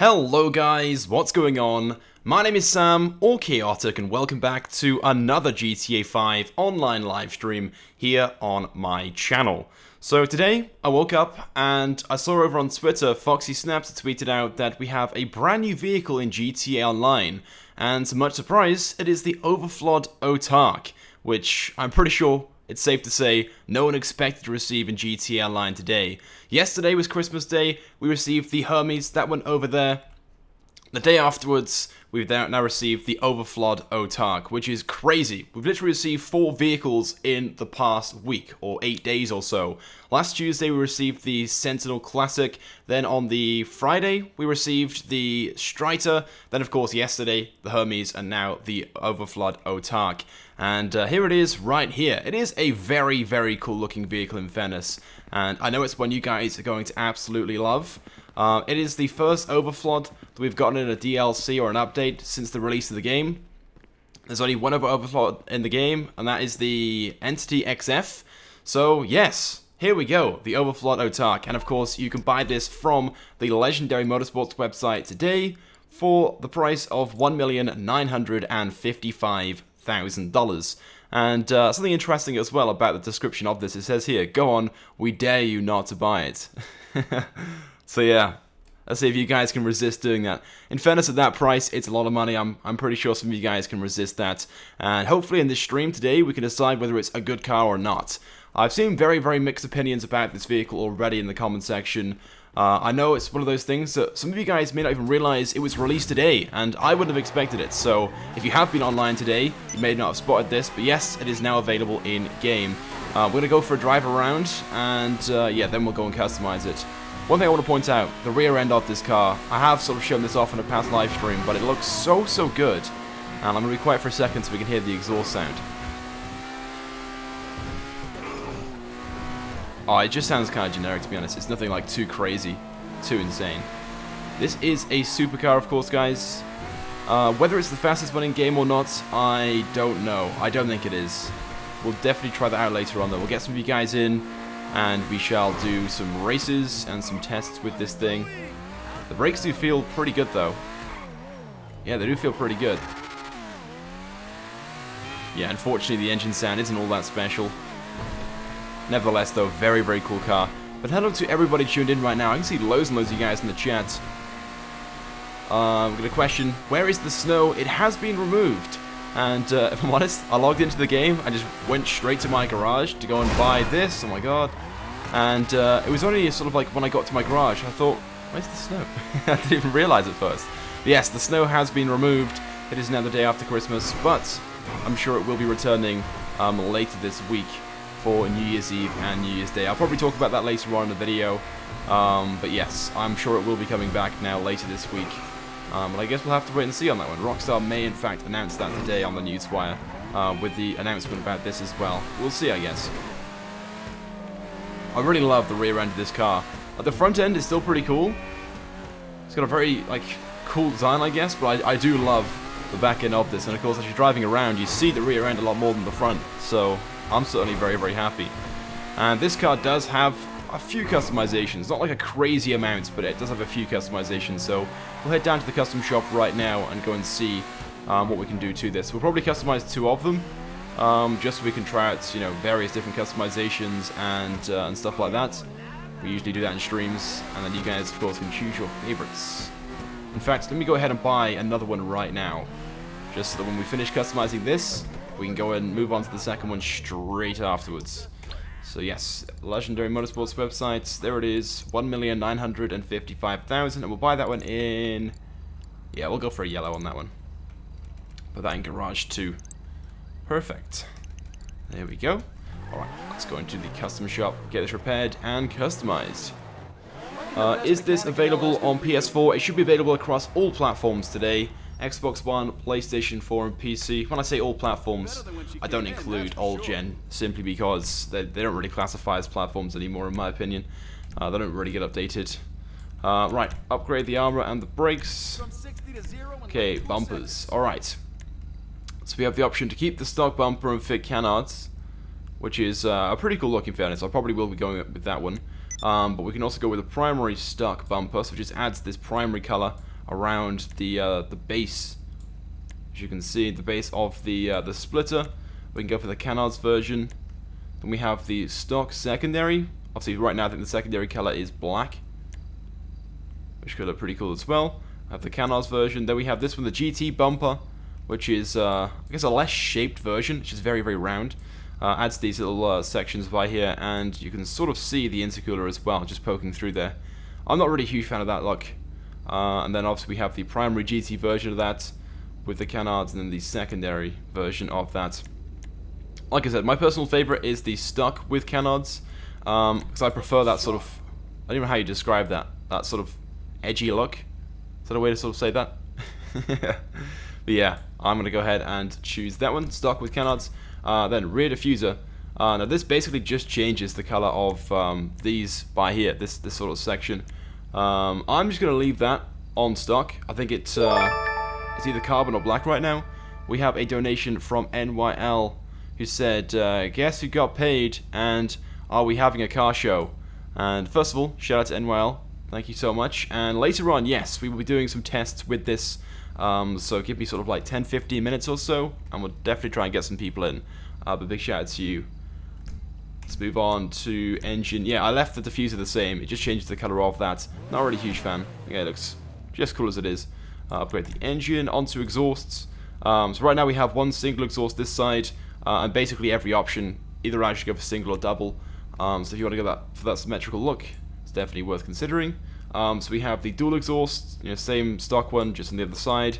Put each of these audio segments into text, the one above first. Hello guys, what's going on? My name is Sam, or Chaotic, and welcome back to another GTA 5 online livestream here on my channel. So today, I woke up and I saw over on Twitter, FoxySnaps tweeted out that we have a brand new vehicle in GTA Online, and to much surprise, it is the Overflod Autarch, which I'm pretty sure it's safe to say no one expected to receive in GTA Online today. Yesterday was Christmas Day, we received the Hermes, that went over there. The day afterwards, we've now received the Overflod Autarch, which is crazy. We've literally received 4 vehicles in the past week, or 8 days or so. Last Tuesday, we received the Sentinel Classic. Then on the Friday, we received the Strider. Then, of course, yesterday, the Hermes, and now the Overflod Autarch. And here it is right here. It is a very, very cool looking vehicle in Venice. And I know it's one you guys are going to absolutely love. It is the first Overflod that we've gotten in a DLC or an update since the release of the game. There's only one other Overflod in the game, and that is the Entity XF. So yes, here we go, the Overflod Autarch. And of course, you can buy this from the Legendary Motorsports website today for the price of $1,955,000. And something interesting as well about the description of this, it says here, "Go on, we dare you not to buy it." So yeah, let's see if you guys can resist doing that. In fairness, at that price, it's a lot of money. I'm pretty sure some of you guys can resist that. And hopefully in this stream today, we can decide whether it's a good car or not. I've seen very, very mixed opinions about this vehicle already in the comment section. I know it's one of those things that some of you guys may not even realize it was released today, and I wouldn't have expected it. So if you have been online today, you may not have spotted this, but yes, it is now available in-game. We're going to go for a drive around, and yeah, then we'll go and customize it. One thing I want to point out, the rear end of this car, I have sort of shown this off in a past live stream, but it looks so, so good. And I'm going to be quiet for a second so we can hear the exhaust sound. Oh, it just sounds kind of generic, to be honest. It's nothing like too crazy, too insane. This is a supercar, of course, guys. Whether it's the fastest one in game or not, I don't know. I don't think it is. We'll definitely try that out later on, though. We'll get some of you guys in, and we shall do some races and some tests with this thing. The brakes do feel pretty good, though. Yeah, they do feel pretty good. Yeah, unfortunately the engine sound isn't all that special. Nevertheless, though, very, very cool car. But hello to everybody tuned in right now. I can see loads and loads of you guys in the chat. I'm going to question, where is the snow? It has been removed. And if I'm honest, I logged into the game, I just went straight to my garage to go and buy this, oh my god. And it was only sort of like when I got to my garage, I thought, where's the snow? I didn't even realise at first. But yes, the snow has been removed, it is now the day after Christmas, but I'm sure it will be returning later this week for New Year's Eve and New Year's Day. I'll probably talk about that later on in the video, but yes, I'm sure it will be coming back now later this week. But I guess we'll have to wait and see on that one. Rockstar may, in fact, announce that today on the Newswire with the announcement about this as well. We'll see, I guess. I really love the rear end of this car. The front end is still pretty cool. It's got a very, like, cool design, I guess, but I do love the back end of this. And, of course, as you're driving around, you see the rear end a lot more than the front. So I'm certainly very, very happy. And this car does have a few customizations, not like a crazy amount, but it does have a few customizations, so we'll head down to the custom shop right now and go and see what we can do to this. We'll probably customize 2 of them, just so we can try out, you know, various different customizations and stuff like that. We usually do that in streams, and then you guys, of course, can choose your favorites. In fact, let me go ahead and buy another one right now, just so that when we finish customizing this, we can go and move on to the second one straight afterwards. So yes, Legendary Motorsports websites, there it is, $1,955,000, and we'll buy that one in, yeah, we'll go for a yellow on that one. Put that in Garage 2. Perfect. There we go. Alright, let's go into the custom shop, get this repaired and customized. Is this available on PS4? It should be available across all platforms today. Xbox One, PlayStation 4, and PC. When I say all platforms, I don't include old gen, simply because they don't really classify as platforms anymore, in my opinion. They don't really get updated. Right, upgrade the armor and the brakes. Okay, bumpers. Alright. So we have the option to keep the stock bumper and fit canards, which is a pretty cool look in fairness. I probably will be going with that one. But we can also go with a primary stock bumper, so it just adds this primary color around the base. As you can see, the base of the splitter. We can go for the canards version. Then we have the stock secondary. Obviously, right now I think the secondary color is black, which could look pretty cool as well. I have the canards version. Then we have this one, the GT bumper, which is I guess a less shaped version, which is very, very round. Adds these little sections by here, and you can sort of see the intercooler as well, just poking through there. I'm not really a huge fan of that look. And then obviously we have the primary GT version of that with the canards, and then the secondary version of that. Like I said, my personal favorite is the stock with canards, because I prefer that sort of, I don't know how you describe that, that sort of edgy look. Is that a way to sort of say that? But yeah, I'm going to go ahead and choose that one, stock with canards. Then rear diffuser. Now this basically just changes the color of these by here, this sort of section. I'm just going to leave that on stock. I think it's either carbon or black right now. We have a donation from NYL who said, guess who got paid and are we having a car show? And first of all, shout out to NYL. Thank you so much. And later on, yes, we will be doing some tests with this. So give me sort of like 10-15 minutes or so, and we'll definitely try and get some people in. But big shout out to you. Let's move on to engine. Yeah, I left the diffuser the same. It just changed the color of that. Not really a huge fan. Okay, it looks just cool as it is. Upgrade the engine onto exhausts. So right now we have one single exhaust this side, and basically every option. Either I should go for single or double. So if you want to go for that symmetrical look, it's definitely worth considering. So we have the dual exhaust, you know, same stock one, just on the other side.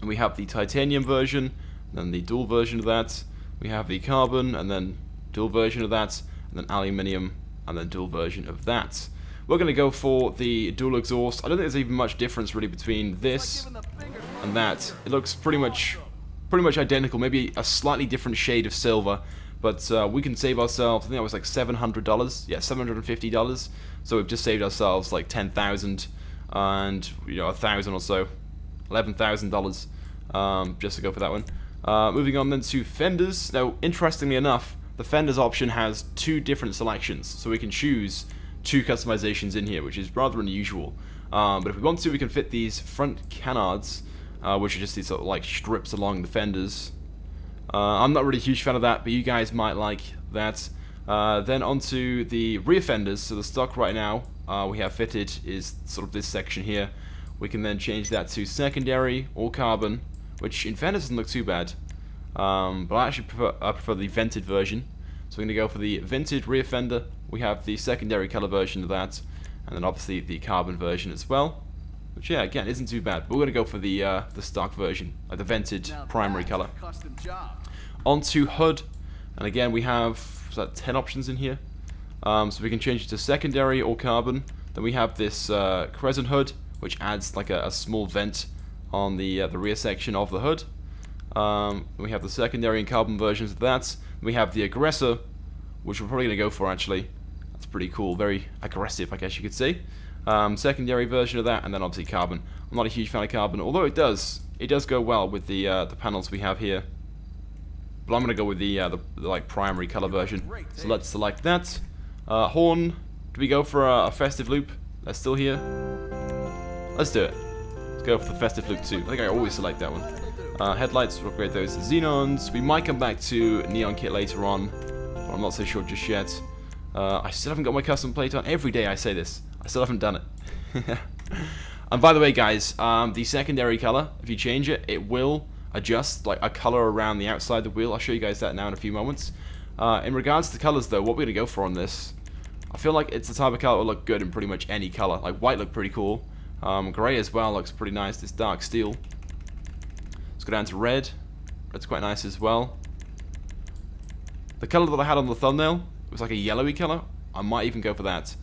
And we have the titanium version, then the dual version of that. We have the carbon, and then dual version of that, and then aluminium, and then dual version of that. We're going to go for the dual exhaust. I don't think there's even much difference really between this and that. It looks pretty much identical, maybe a slightly different shade of silver. But we can save ourselves, I think that was like $700, yeah, $750. So we've just saved ourselves like $10,000 and, you know, $1,000 or so, $11,000 just to go for that one. Moving on then to fenders. Now, interestingly enough, the fenders option has two different selections. So we can choose two customizations in here, which is rather unusual. But if we want to, we can fit these front canards, which are just these sort of like strips along the fenders. I'm not really a huge fan of that, but you guys might like that. Then onto the rear fenders. So the stock right now we have fitted is sort of this section here. We can then change that to secondary or carbon, which in fairness doesn't look too bad. But I actually prefer the vented version. So we're going to go for the vented rear fender. We have the secondary color version of that, and then obviously the carbon version as well. Which, yeah, again, isn't too bad. But we're going to go for the stock version, like the vented primary color. Onto HUD, and again we have, is that 10 options in here? So we can change it to secondary or carbon. Then we have this crescent HUD, which adds like a small vent on the rear section of the HUD. We have the secondary and carbon versions of that. We have the aggressor, which we're probably going to go for actually. That's pretty cool, very aggressive, I guess you could say. Secondary version of that, and then obviously carbon. I'm not a huge fan of carbon, although it does go well with the panels we have here. But I'm gonna go with the like primary color version. So let's select that. Horn. Do we go for a festive loop? That's still here. Let's do it. Let's go for the festive loop too. I think I always select that one. Headlights. We'll upgrade those to xenons. We might come back to neon kit later on, but I'm not so sure just yet. I still haven't got my custom plate on. Every day I say this. I still haven't done it. And by the way, guys, the secondary color, if you change it, it will adjust like a color around the outside of the wheel. I'll show you guys that now in a few moments. In regards to colors, though, what we're going to go for on this, I feel like it's the type of color that will look good in pretty much any color. Like, white looked pretty cool. Gray as well looks pretty nice. This dark steel. Let's go down to red. Red's quite nice as well. The color that I had on the thumbnail was like a yellowy color. I might even go for that,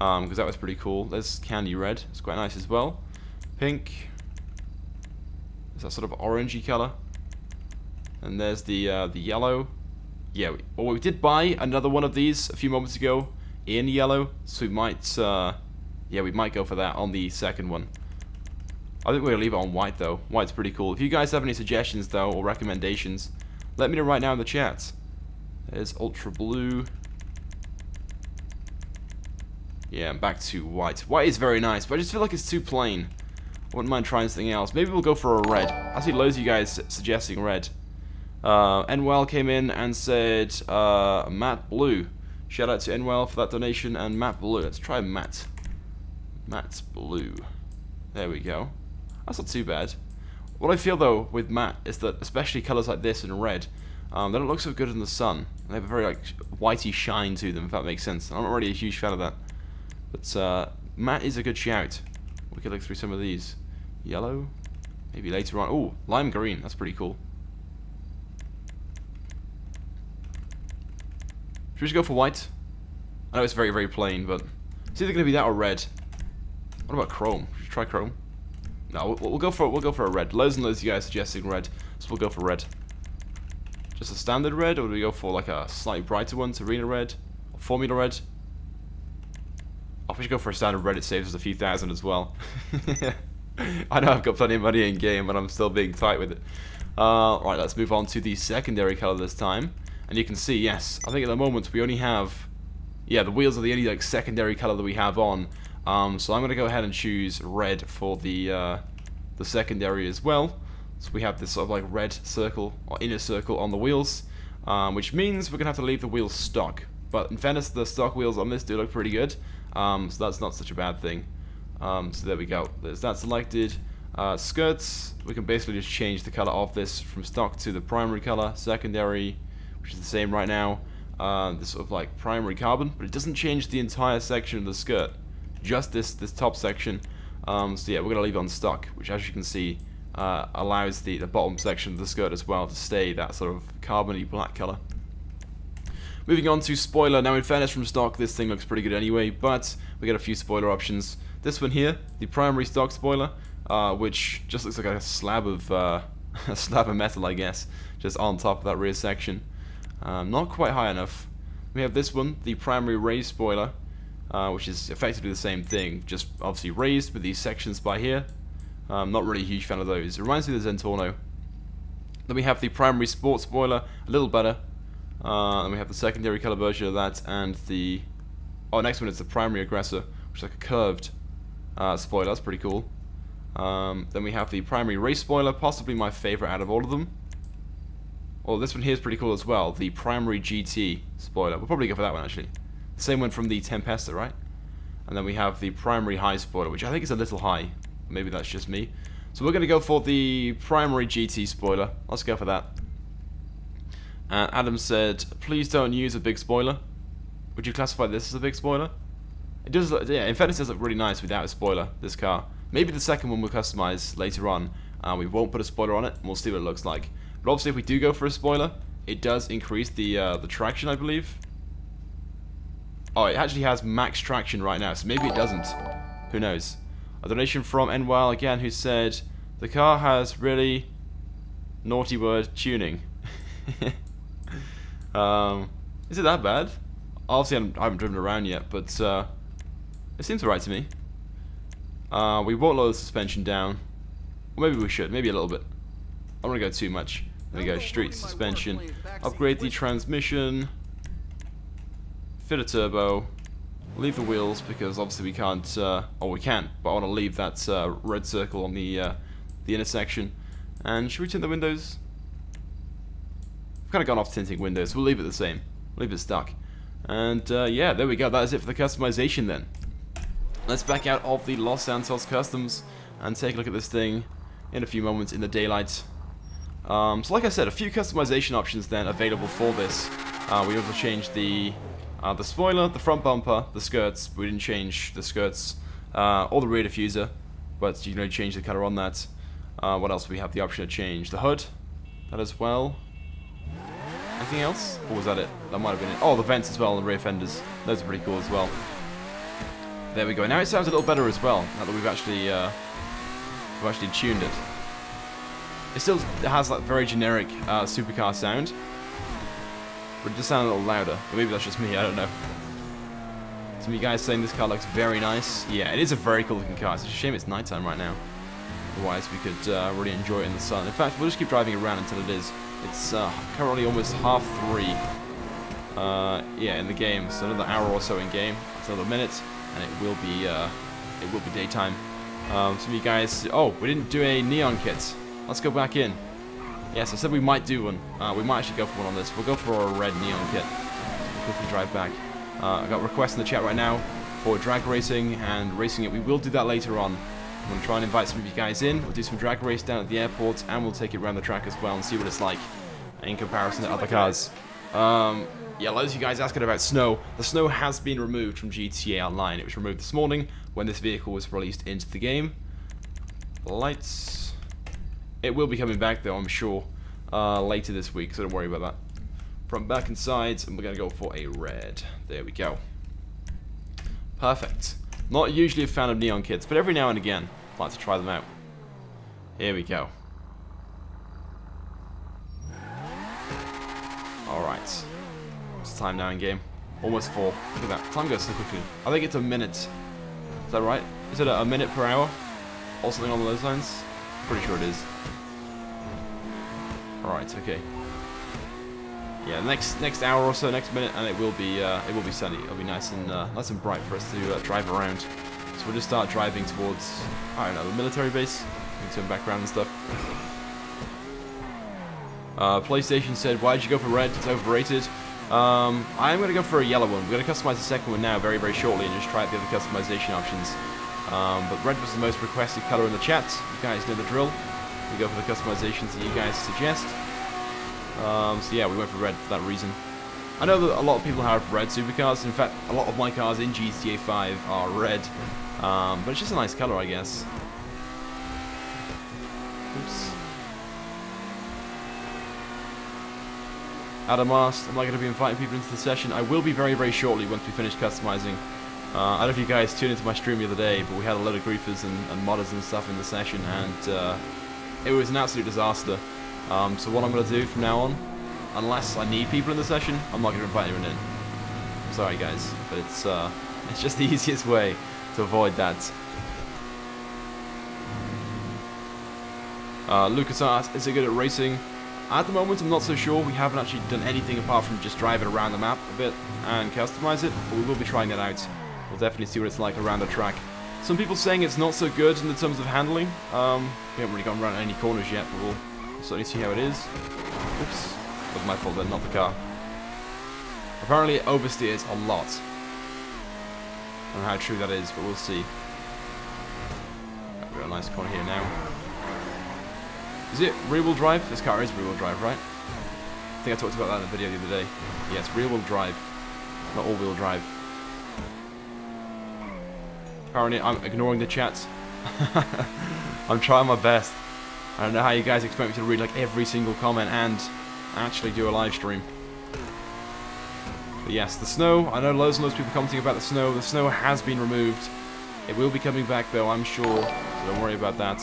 because that was pretty cool. There's candy red. It's quite nice as well. Pink. There's that sort of orangey color. And there's the yellow. Yeah, we did buy another one of these a few moments ago in yellow, so we might, yeah, we might go for that on the second one. I think we're gonna leave it on white though. White's pretty cool. If you guys have any suggestions though or recommendations, let me know right now in the chat. There's ultra blue. Yeah, I'm back to white. White is very nice, but I just feel like it's too plain. Wouldn't mind trying something else. Maybe we'll go for a red. I see loads of you guys suggesting red. Enwell came in and said Matt Blue. Shout out to Enwell for that donation and Matt Blue. Let's try Matt. Matt's Blue. There we go. That's not too bad. What I feel though with matte is that especially colours like this in red, they don't look so good in the sun. They have a very like whitey shine to them, if that makes sense. I'm not really a huge fan of that. But matte is a good shout. We could look through some of these. Yellow? Maybe later on. Oh, lime green. That's pretty cool. Should we just go for white? I know it's very, very plain, but it's either going to be that or red. What about chrome? Should we try chrome? No, we'll go for a red. Loads and loads of you guys suggesting red, so we'll go for red. Just a standard red, or do we go for like a slightly brighter one, Serena red, or Formula red? I'll probably go for a standard red. It saves us a few thousand as well. I know I've got plenty of money in game, but I'm still being tight with it. Right, let's move on to the secondary color this time, and you can see, yes, I think at the moment we only have, yeah, the wheels are the only like secondary color that we have on. So I'm going to go ahead and choose red for the secondary as well. So we have this sort of like red circle or inner circle on the wheels, which means we're going to have to leave the wheels stock. But in fairness, the stock wheels on this do look pretty good, so that's not such a bad thing. So there we go. There's that selected. Skirts, we can basically just change the color of this from stock to the primary color, secondary, which is the same right now. This sort of like primary carbon, but it doesn't change the entire section of the skirt. Just this top section, so yeah, we're going to leave it on stock, which as you can see allows the bottom section of the skirt as well to stay that sort of carbony black colour. Moving on to spoiler. Now in fairness, from stock this thing looks pretty good anyway, but we get a few spoiler options. This one here, the primary stock spoiler, which just looks like a slab of a slab of metal, I guess, just on top of that rear section. Not quite high enough. We have this one, the primary raised spoiler, which is effectively the same thing, just obviously raised with these sections by here. I'm not really a huge fan of those. It reminds me of the Zentorno. Then we have the primary sports spoiler, a little better. Then we have the secondary color version of that, and the next one is the primary aggressor, which is like a curved spoiler. That's pretty cool. Then we have the primary race spoiler, possibly my favorite out of all of them. Well, this one here is pretty cool as well, the primary GT spoiler. We'll probably go for that one actually. Same one from the Tempesta, right? And then we have the primary high spoiler, which I think is a little high. Maybe that's just me. So we're going to go for the primary GT spoiler. Let's go for that. Adam said, please don't use a big spoiler. Would you classify this as a big spoiler? It does look, yeah, in fact it does look really nice without a spoiler, this car. Maybe the second one we'll customize later on. We won't put a spoiler on it, and we'll see what it looks like. But obviously if we do go for a spoiler, it does increase the traction, I believe. Oh, it actually has max traction right now, so maybe it doesn't. Who knows? A donation from Enwell again, who said, the car has really naughty word tuning. Is it that bad? Obviously, I haven't driven around yet, but it seems alright to me. We won't lower the suspension down. Or maybe we should, maybe a little bit. I don't want to go too much. There we go, street suspension. Upgrade the transmission. Fit a turbo, leave the wheels because obviously we can't, oh we can, but I want to leave that red circle on the intersection. And should we tint the windows? We've kind of gone off tinting windows, so we'll leave it the same, leave it stuck. And yeah, there we go, that is it for the customization then. Let's back out of the Los Santos Customs and take a look at this thing in a few moments in the daylight. So like I said, a few customization options then available for this. We also changed the spoiler, the front bumper, the skirts. We didn't change the skirts or the rear diffuser, but you can only change the color on that. What else do we have the option to change? The hood, that as well. Anything else? Or was that it? That might have been it. Oh, the vents as well, and the rear fenders. Those are pretty cool as well. There we go. Now it sounds a little better as well, now that we've actually tuned it. It still has that very generic supercar sound. But it just sounded a little louder. Or maybe that's just me, I don't know. Some of you guys saying this car looks very nice. Yeah, it is a very cool looking car. It's a shame it's nighttime right now. Otherwise, we could really enjoy it in the sun. In fact, we'll just keep driving around until it is. It's currently almost 3:30. Yeah, in the game. So another hour or so in game. It's another minute, and it will be daytime. Some of you guys, we didn't do a neon kit. Let's go back in. Yes, I said we might do one. We might actually go for one on this. We'll go for a red neon kit. Quickly drive back. I got requests in the chat right now for drag racing and racing it. We will do that later on. I'm going to try and invite some of you guys in. We'll do some drag race down at the airport, and we'll take it around the track as well and see what it's like in comparison to other cars. Yeah, loads of you guys asking about snow. The snow has been removed from GTA Online. It was removed this morning when this vehicle was released into the game. Lights. It will be coming back though, I'm sure, later this week, so don't worry about that. Front, back, and sides, and we're going to go for a red. There we go. Perfect. Not usually a fan of neon kits, but every now and again, I like to try them out. Here we go. Alright. What's the time now in game? Almost 4. Look at that. Time goes so quickly. I think it's a minute. Is that right? Is it a minute per hour? Or something on those lines? Pretty sure it is. Alright, okay. Yeah, next hour or so, next minute, and it will be sunny. It'll be nice and bright for us to drive around. So we'll just start driving towards, I don't know, the military base. We can turn back around and stuff. PlayStation said, "Why'd you go for red? It's overrated." I'm gonna go for a yellow one. We're gonna customize the second one now, very shortly, and just try out the other customization options. But red was the most requested color in the chat. You guys know the drill. We go for the customizations that you guys suggest. So yeah, we went for red for that reason. I know that a lot of people have red supercars. In fact, a lot of my cars in GTA 5 are red. But it's just a nice color, I guess. Oops. Adam asked, "Am I going to be inviting people into the session?" I will be very shortly once we finish customizing. I don't know if you guys tuned into my stream the other day, but we had a load of griefers and modders and stuff in the session, and it was an absolute disaster. So what I'm going to do from now on, unless I need people in the session, I'm not going to invite anyone in. I'm sorry guys, but it's just the easiest way to avoid that. Lucas asked, "Is it good at racing?" At the moment I'm not so sure. We haven't actually done anything apart from just drive it around the map a bit and customize it, but we will be trying that out. We'll definitely see what it's like around the track. Some people saying it's not so good in the terms of handling. We haven't really gone around any corners yet, but we'll certainly see how it is. Oops, that was my fault then, not the car. Apparently it oversteers a lot. I don't know how true that is, but we'll see. We've got a nice corner here now. Is it rear-wheel drive? This car is rear-wheel drive, right? I think I talked about that in the video the other day. Yeah, it's rear-wheel drive, not all-wheel drive. Apparently I'm ignoring the chats. I'm trying my best. I don't know how you guys expect me to read like every single comment and actually do a live stream. But yes, the snow. I know loads and loads of people commenting about the snow. The snow has been removed. It will be coming back though, I'm sure. So don't worry about that.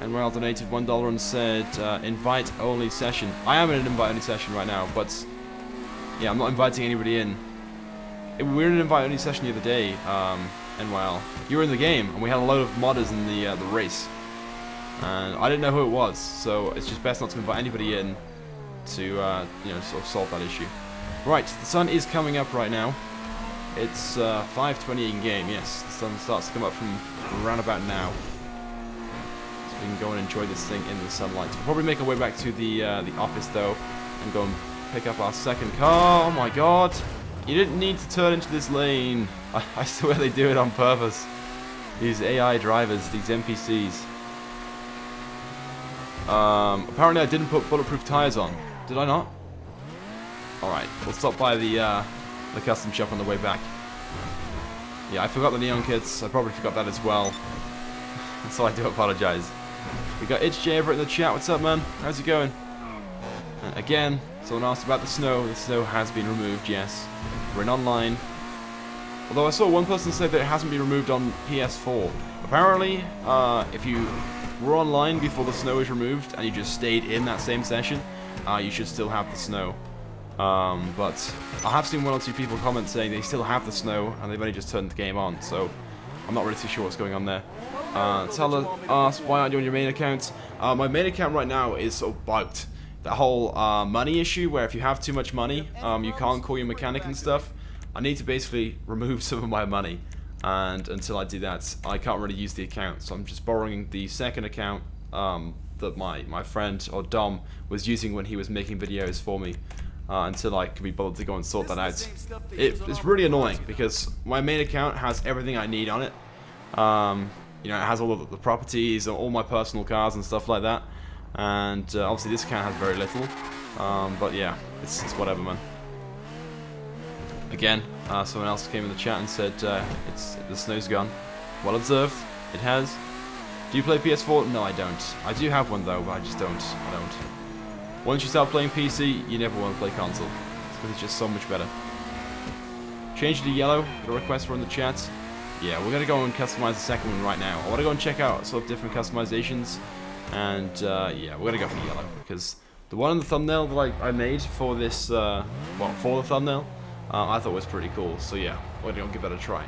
And Rael donated $1 and said, "Invite only session." I am in an invite only session right now, but yeah, I'm not inviting anybody in. We were in an invite only session the other day, and well, you were in the game, and we had a load of modders in the race. And I didn't know who it was, so it's just best not to invite anybody in to, you know, sort of solve that issue. Right, the sun is coming up right now. It's 5:20 in game. Yes, the sun starts to come up from around about now. So we can go and enjoy this thing in the sunlight. We'll probably make our way back to the office though, and go and pick up our second car. Oh my god! You didn't need to turn into this lane. I swear they do it on purpose. These AI drivers, these NPCs. Apparently I didn't put bulletproof tires on. Did I not? Alright, we'll stop by the custom shop on the way back. Yeah, I forgot the neon kits. I probably forgot that as well. So I do apologize. We got Itch J over in the chat. What's up, man? How's it going? And again, someone asked about the snow. The snow has been removed, yes. We're in online. Although I saw one person say that it hasn't been removed on PS4. Apparently, if you were online before the snow was removed and you just stayed in that same session, you should still have the snow. But I have seen one or two people comment saying they still have the snow and they've only just turned the game on, so I'm not really too sure what's going on there. Teller asked, "Why aren't you on your main account?" My main account right now is sort of bugged. That whole money issue where if you have too much money, you can't call your mechanic and stuff. I need to basically remove some of my money. and until I do that, I can't really use the account, so I'm just borrowing the second account that my friend, or Dom, was using when he was making videos for me, until I could be bothered to go and sort that out. It's really annoying, because my main account has everything I need on it. You know, it has all of the properties, all my personal cars and stuff like that, and obviously this account has very little, but yeah, it's whatever, man. Again, someone else came in the chat and said, the snow's gone. Well observed, it has. Do you play PS4? No, I don't. I do have one though, but I just don't. Once you start playing PC, you never want to play console. It's because it's just so much better. Change to yellow. Got a request for in the chat. Yeah, we're going to go and customize the second one right now. I want to go and check out sort of different customizations. And yeah, we're going to go for yellow. Because the one in the thumbnail that I made for this, for the thumbnail, I thought was pretty cool. So yeah, we're going to give that a try.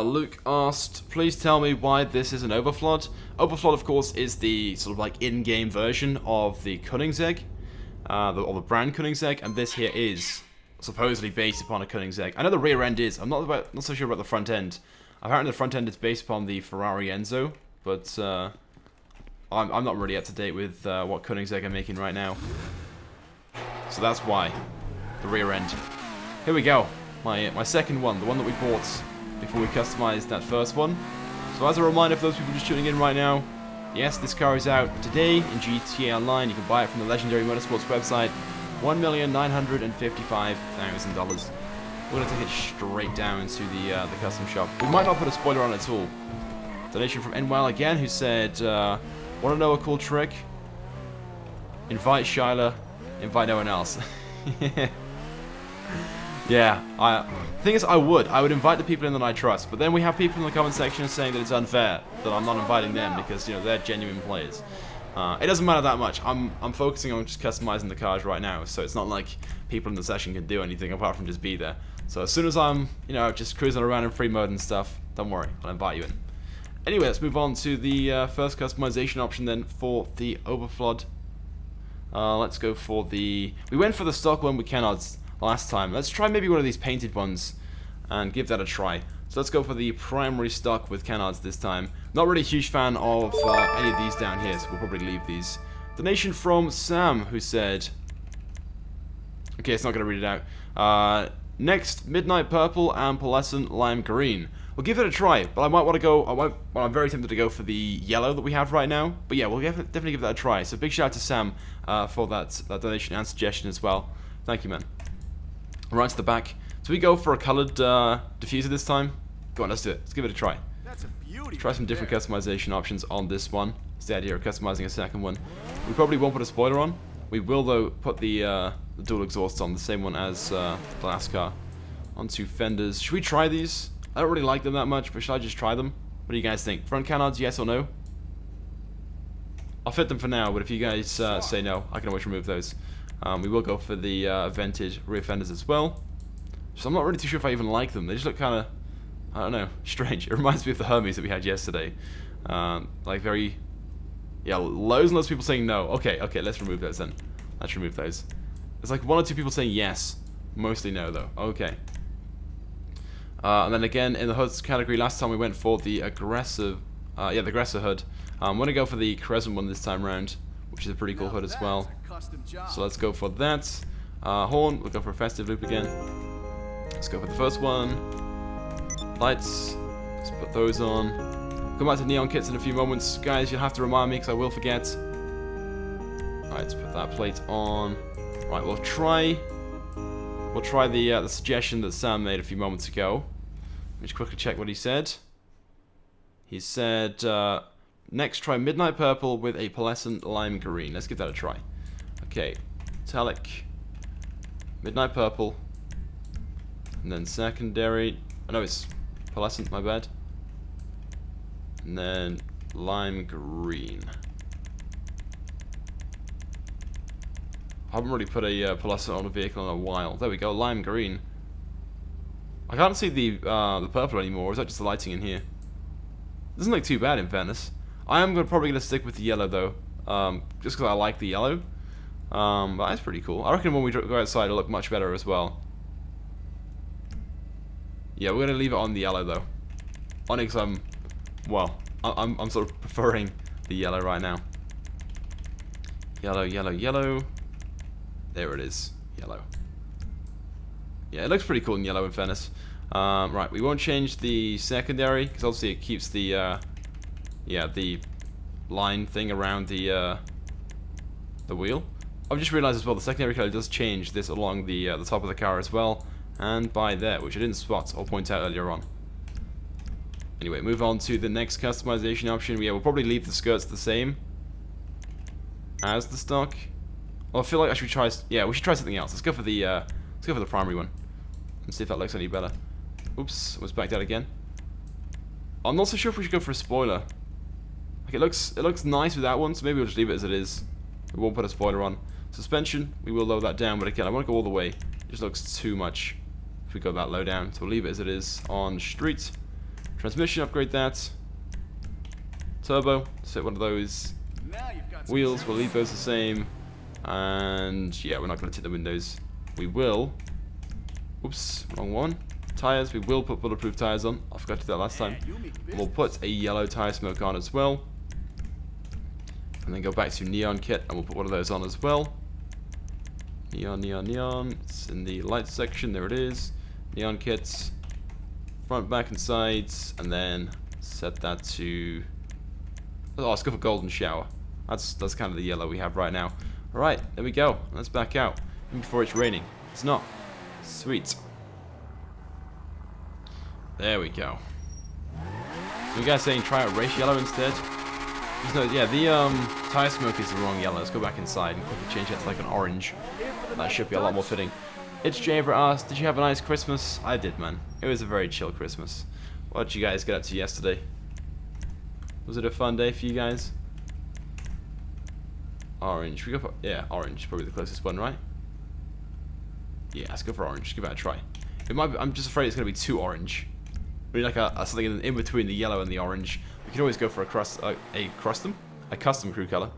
Luke asked, please tell me why this is an Overflod. Overflod, of course, is the sort of like in-game version of the Koenigsegg, or the brand Koenigsegg, and this here is supposedly based upon a Koenigsegg. I know the rear end is. I'm not so sure about the front end. Apparently the front end is based upon the Ferrari Enzo, but I'm not really up to date with what Koenigsegg I'm making right now. So that's why. The rear end. Here we go. My second one, the one that we bought before we customized that first one. So as a reminder for those people just tuning in right now, yes, this car is out today in GTA Online. You can buy it from the Legendary Motorsports website. $1,955,000. We're going to take it straight down into the custom shop. We might not put a spoiler on it at all. Donation from NWAL again, who said, want to know a cool trick? Invite Shyla, invite no one else. Yeah, the thing is, I would invite the people in that I trust, but then we have people in the comment section saying that it's unfair that I'm not inviting them because, you know, they're genuine players. It doesn't matter that much. I'm focusing on just customizing the cars right now, so it's not like people in the session can do anything apart from just be there. So as soon as I'm, you know, just cruising around in free mode and stuff, don't worry, I'll invite you in. Anyway, let's move on to the first customization option then for the Overflod. Let's go for the... We went for the stock one we cannot... last time. Let's try maybe one of these painted ones and give that a try. So let's go for the primary stock with canards this time. Not really a huge fan of any of these down here, so we'll probably leave these. Donation from Sam, who said... Okay, it's not going to read it out. Next, Midnight Purple and Pearlescent Lime Green. We'll give it a try, but I might want to go... well, I'm very tempted to go for the yellow that we have right now. But yeah, we'll definitely give that a try. So big shout out to Sam for that donation and suggestion as well. Thank you, man. Right to the back. Do we go for a coloured diffuser this time? Go on, let's do it. Let's give it a try. That's a beauty. Try some different customization options on this one. It's the idea of customizing a second one. We probably won't put a spoiler on. We will, though, put the dual exhausts on, the same one as the last car. Onto fenders. Should we try these? I don't really like them that much, but should I just try them? What do you guys think? Front canards, yes or no? I'll fit them for now, but if you guys say no, I can always remove those. We will go for the vented rear fenders as well. So I'm not really too sure if I even like them. They just look kind of, I don't know, strange. It reminds me of the Hermes that we had yesterday. Like very, yeah, loads and loads of people saying no. Okay, let's remove those then. Let's remove those. There's like one or two people saying yes. Mostly no though. Okay. And then again, in the hoods category, last time we went for the aggressive, the aggressor hood. I'm going to go for the crescent one this time around, which is a pretty cool hood as well. So let's go for that. Horn, we'll go for a festive loop again. Let's go for the first one. Lights, let's put those on. Come back to neon kits in a few moments. Guys, you'll have to remind me because I will forget. Alright, let's put that plate on. Right, we'll try the suggestion that Sam made a few moments ago. Let me just quickly check what he said. He said, next, try Midnight Purple with a Pearlescent Lime Green. Let's give that a try. Okay, metallic, Midnight Purple, and then secondary, oh no, it's Pearlescent, my bad, and then Lime Green. I haven't really put a Pearlescent on a vehicle in a while. There we go, Lime Green. I can't see the purple anymore, or is that just the lighting in here? Doesn't look too bad in fairness. I am probably going to stick with the yellow though, just because I like the yellow. But that's pretty cool. I reckon when we go outside it'll look much better as well. Yeah, we're gonna leave it on the yellow though. Onyx, well, I'm sort of preferring the yellow right now. Yellow, yellow, yellow. There it is, yellow. Yeah, it looks pretty cool in yellow, in fairness. Right, we won't change the secondary because obviously it keeps the yeah, the line thing around the wheel. I've just realized as well the secondary color does change this along the top of the car as well, and by there, which I didn't spot or point out earlier on. Anyway, move on to the next customization option. Yeah, we'll probably leave the skirts the same as the stock. Well, I feel like I should try. Yeah, we should try something else. Let's go for the primary one and see if that looks any better. Oops, I was backed out again. I'm not so sure if we should go for a spoiler. Like it looks nice with that one, so maybe we'll just leave it as it is. We won't put a spoiler on. Suspension, we will lower that down, but again, I won't go all the way. It just looks too much if we go that low down, so we'll leave it as it is on street. Transmission, upgrade that. Turbo, set one of those wheels, we'll leave those the same. And yeah, we're not going to tint the windows. We will. Oops, wrong one. Tires, we will put bulletproof tires on. I forgot to do that last time. We'll put a yellow tire smoke on as well. And then go back to neon kit and we'll put one of those on as well. Neon, neon, neon. It's in the light section, there it is. Neon kits. Front, back and sides, and then set that to... Oh, let's go for golden shower. That's kind of the yellow we have right now. Alright, there we go. Let's back out. Even before it's raining. It's not. Sweet. There we go. You guys saying try out race yellow instead? No, yeah, the tire smoke is the wrong yellow. Let's go back inside and quickly change that to like an orange. That should be a lot more fitting. It's Javer asked, did you have a nice Christmas? I did, man. It was a very chill Christmas. What did you guys get up to yesterday? Was it a fun day for you guys? Orange. We go for, yeah, orange is probably the closest one, right? Yeah, let's go for orange. Give it a try. It might be, I'm just afraid it's going to be too orange. We need like a something in between the yellow and the orange. We can always go for a custom crew color.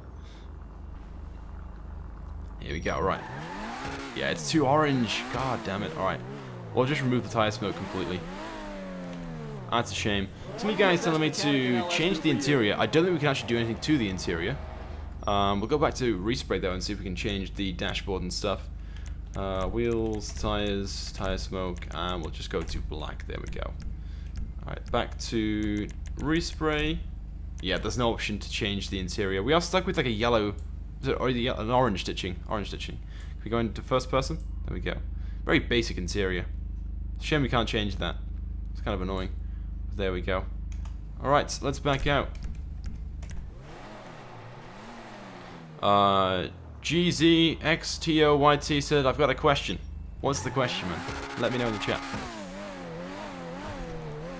Here we go. All right. Yeah, it's too orange. God damn it. All right. We'll just remove the tire smoke completely. That's a shame. Some of you guys telling me to change the interior. I don't think we can actually do anything to the interior. We'll go back to respray though and see if we can change the dashboard and stuff. Wheels, tires, tire smoke, and we'll just go to black. There we go. Alright, back to respray. Yeah, there's no option to change the interior. We are stuck with like a yellow, or an orange stitching. Orange stitching. Can we go into first person? There we go. Very basic interior. Shame we can't change that. It's kind of annoying. But there we go. Alright, so let's back out. GZXTOYT said, I've got a question. What's the question, man? Let me know in the chat.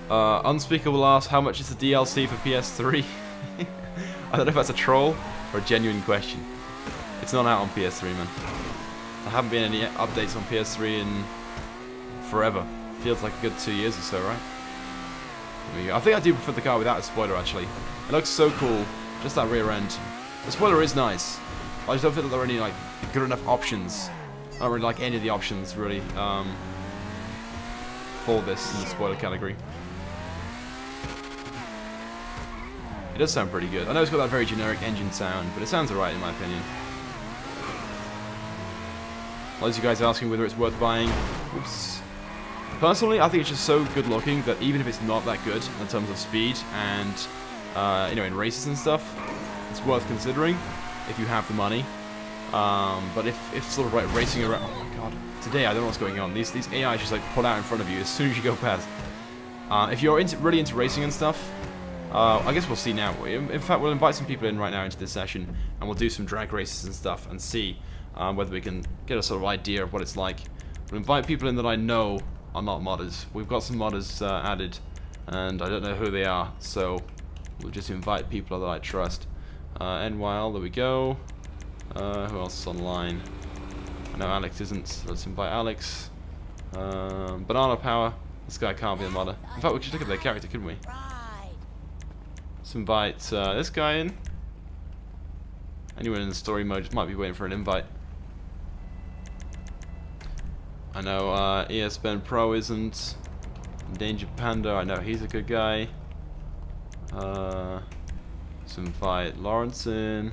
Unspeakable asks, how much is the DLC for PS3? I don't know if that's a troll or a genuine question. It's not out on PS3, man. There haven't been any updates on PS3 in forever. Feels like a good 2 years or so, right? There we go. I think I do prefer the car without a spoiler, actually. It looks so cool. Just that rear end. The spoiler is nice. I just don't feel that there are any like good enough options. I don't really like any of the options, really, for this in the spoiler category. It does sound pretty good. I know it's got that very generic engine sound, but it sounds alright in my opinion. Lots of you guys asking whether it's worth buying. Oops. Personally, I think it's just so good looking that even if it's not that good in terms of speed and you know, in races and stuff, it's worth considering if you have the money. But if sort of like racing around, oh my god, today I don't know what's going on. These AIs just like pull out in front of you as soon as you go past. If you're really into racing and stuff. I guess we'll see now. In fact, we'll invite some people in right now into this session, and we'll do some drag races and stuff, and see whether we can get a sort of idea of what it's like. We'll invite people in that I know are not modders. We've got some modders added, and I don't know who they are, so we'll just invite people that I trust. NYL, there we go. Who else is online? I know Alex isn't, so let's invite Alex. Banana Power, this guy can't be a modder. In fact, we could look at their character, couldn't we? Let's invite this guy in. Anyone in the story mode just might be waiting for an invite. I know ESPN Pro isn't. Endangered Panda, I know he's a good guy. Some fight Lawrenson.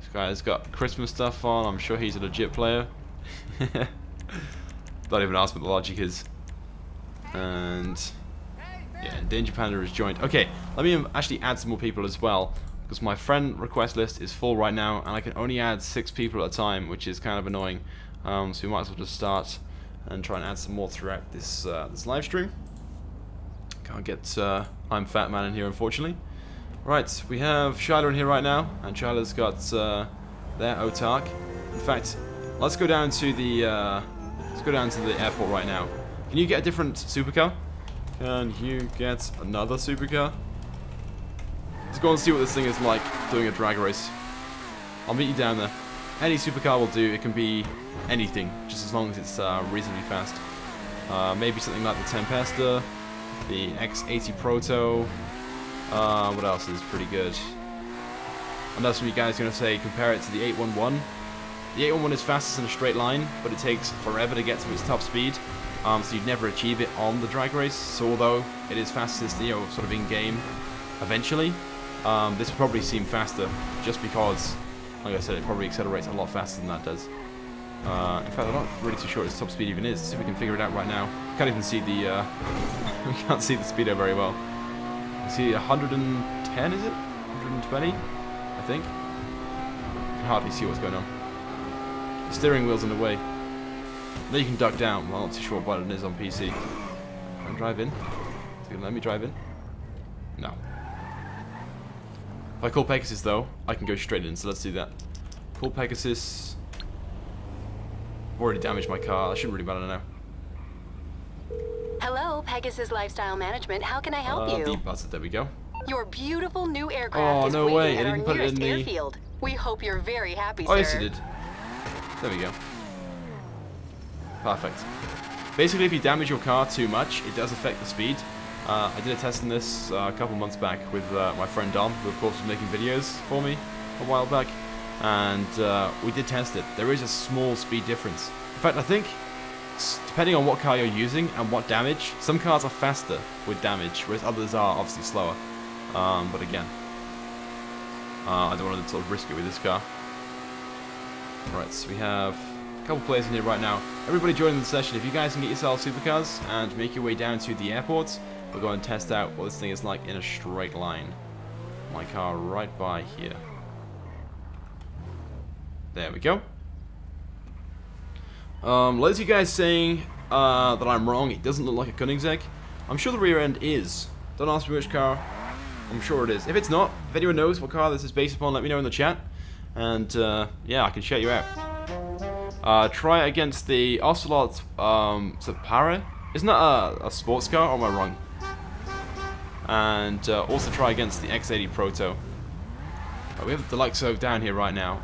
This guy's got Christmas stuff on, I'm sure he's a legit player. Don't even ask what the logic is. And yeah, Endangered Panda is joined. Okay, let me actually add some more people as well, because my friend request list is full right now and I can only add 6 people at a time, which is kind of annoying. So we might as well just start and try and add some more throughout this this live stream. Can't get I'm Fat Man in here, unfortunately. Right, we have Shyla in here right now, and Shyla's got their Autarch. In fact, let's go down to the airport right now. Can you get a different supercar? Can you get another supercar? Let's go and see what this thing is like doing a drag race. I'll meet you down there. Any supercar will do. It can be anything, just as long as it's reasonably fast. Maybe something like the Tempesta, the X80 Proto. What else is pretty good? And that's what you guys are going to say, compare it to the 811. The 811 is fastest in a straight line, but it takes forever to get to its top speed. So you'd never achieve it on the drag race. So although it is fastest, you know, sort of in-game, eventually, this will probably seem faster, just because, like I said, it probably accelerates a lot faster than that does. In fact, I'm not really too sure what its top speed even is. Let's see if we can figure it out right now. Can't even see the we can't see the speedo very well. I see 110, is it? 120, I think. I can hardly see what's going on. The steering wheel's in the way. Then you can duck down. Well, I'm not too sure what button it is on PC. Can I drive in? Is it gonna let me drive in? No. If I call Pegasus though, I can go straight in, so let's do that. Call Pegasus. I've already damaged my car, that shouldn't really matter now. Hello, Pegasus Lifestyle Management, how can I help you? The buzzer, there we go. Your beautiful new aircraft is waiting at our nearest airfield. We hope you're very happy, sir. Oh, yes, it did. There we go. Perfect. Basically, if you damage your car too much, it does affect the speed. I did a test on this a couple months back with my friend Dom, who of course was making videos for me a while back, and we did test it. There is a small speed difference. In fact, I think, depending on what car you're using and what damage, some cars are faster with damage, whereas others are obviously slower. But again, I don't want to sort of risk it with this car. Right, so we have a couple players in here right now. Everybody joining the session, if you guys can get yourself supercars and make your way down to the airport, we'll go and test out what this thing is like in a straight line. My car right by here. There we go. Loads of you guys saying that I'm wrong. It doesn't look like a Koenigsegg. I'm sure the rear end is. Don't ask me which car. I'm sure it is. If it's not, if anyone knows what car this is based upon, let me know in the chat. And yeah, I can shout you out. Try against the Ocelot Sapara. Isn't that a sports car, or am I wrong? And also try against the X80 Proto. Right, we have the Deluxo down here right now.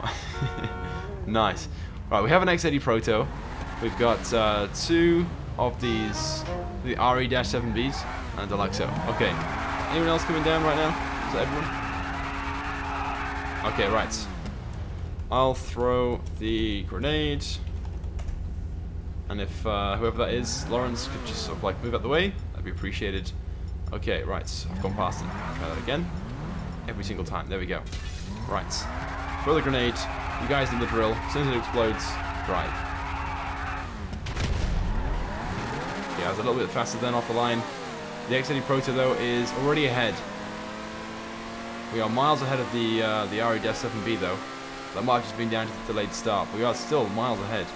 Nice. Right, we have an X80 Proto. We've got 2 of these, the RE-7Bs and Deluxo. Okay. Anyone else coming down right now? Is that everyone? Okay, right. I'll throw the grenade. And if whoever that is, Lawrence, could just sort of like move out the way, that'd be appreciated. Okay, right, I've gone past him. Try that again. Every single time, there we go. Right, throw the grenade. You guys know the drill. As soon as it explodes, drive. Yeah, I was a little bit faster then off the line. The X80 Proto though is already ahead. We are miles ahead of the RE-7B though. That might have just been down to the delayed start, but we are still miles ahead.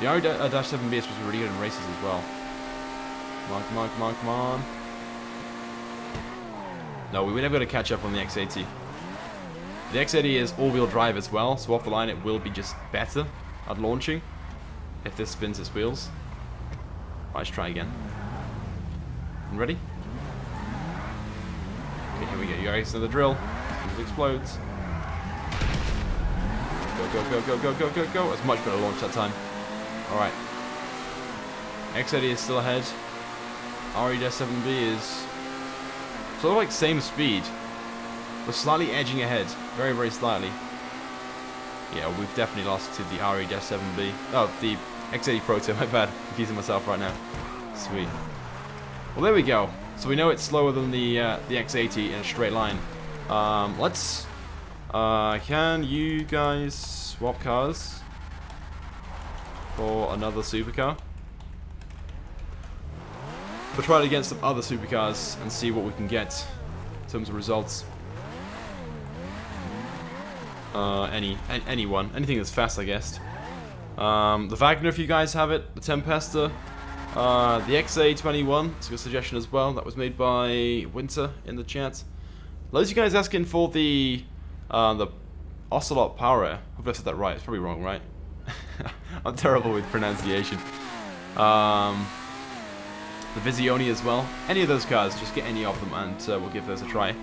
The RE-7B is supposed to be really good in races as well. Come on, come on, come on, come on. No, we were never going to catch up on the X80. The X80 is all-wheel drive as well, so off the line it will be just better at launching if this spins its wheels. Right, let's try again. I'm ready? Okay, here we go. You guys know the drill. It explodes. Go, go, go, go, go, go, go, go. That's much better launch that time. Alright. X80 is still ahead. RE-7B is sort of like same speed. We're slightly edging ahead. Very, very slightly. Yeah, we've definitely lost to the RE-7B. Oh, the X80 Proto, my bad. Confusing myself right now. Sweet. Well, there we go. So we know it's slower than the X80 in a straight line. Let's... can you guys swap cars for another supercar? We'll try it against some other supercars and see what we can get in terms of results. Anyone. Anything that's fast, I guess. The Wagner, if you guys have it. The Tempesta. The XA21. It's a good suggestion as well. That was made by Winter in the chat. Loads of you guys asking for the Ocelot Power Air. Hopefully I said that right. It's probably wrong, right? I'm terrible with pronunciation. The Vizioni as well. Any of those cars, just get any of them and we'll give those a try.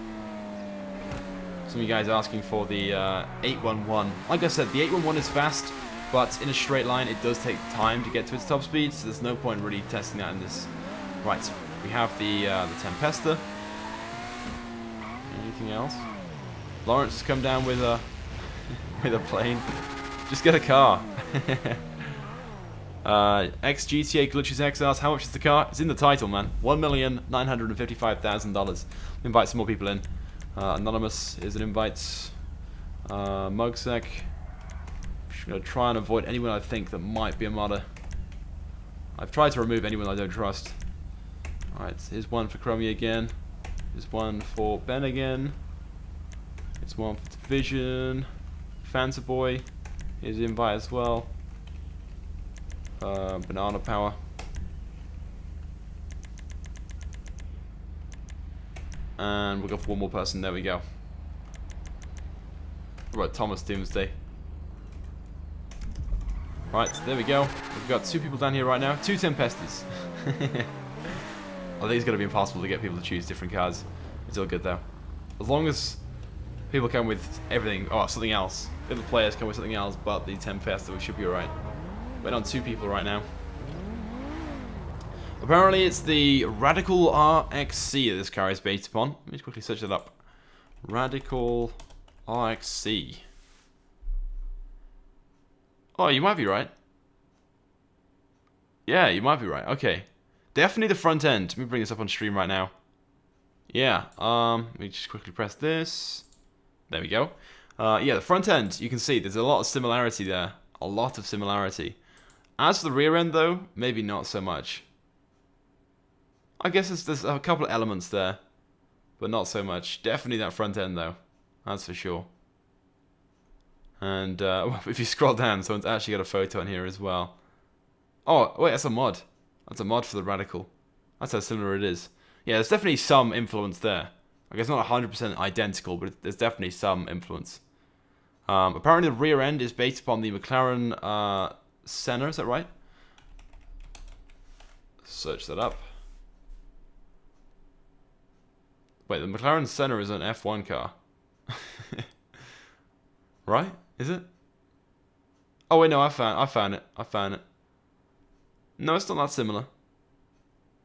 Some of you guys asking for the 811. Like I said, the 811 is fast, but in a straight line it does take time to get to its top speed, so there's no point really testing that in this. Right, we have the Tempesta. Anything else? Lawrence has come down with a, with a plane. Just get a car. Ex-GTA Glitches XRs, how much is the car? It's in the title, man. $1,955,000. Invite some more people in. Anonymous is an invite. Mugsec. Just going to try and avoid anyone I think that might be a modder. I've tried to remove anyone I don't trust. Alright, here's one for Chromie again. Here's one for Ben again. Here's one for Division. Fanta Boy is an invite as well. Banana Power. And we'll go for one more person. There we go. What about Thomas Doomsday? Right, there we go. We've got two people down here right now. Two Tempestas. I think it's going to be impossible to get people to choose different cars. It's all good, though. As long as people come with everything. Oh, something else. The other players come with something else, but the Tempesta, we should be alright. Went on two people right now. Apparently it's the Radical RXC that this car is based upon. Let me quickly search that up. Radical RXC. Oh, you might be right. Yeah, you might be right. Okay. Definitely the front end. Let me bring this up on stream right now. Yeah. Let me just quickly press this. There we go. Yeah, the front end. You can see there's a lot of similarity there. A lot of similarity. As for the rear end, though, maybe not so much. I guess there's a couple of elements there, but not so much. Definitely that front end, though. That's for sure. And if you scroll down, someone's actually got a photo on here as well. Oh, wait, that's a mod. That's a mod for the Radical. That's how similar it is. Yeah, there's definitely some influence there. I guess not 100% identical, but there's definitely some influence. Apparently the rear end is based upon the McLaren Senna, is that right? Search that up. Wait, the McLaren Senna is an F1 car. Right? Is it? Oh wait, no, I found it. No, it's not that similar.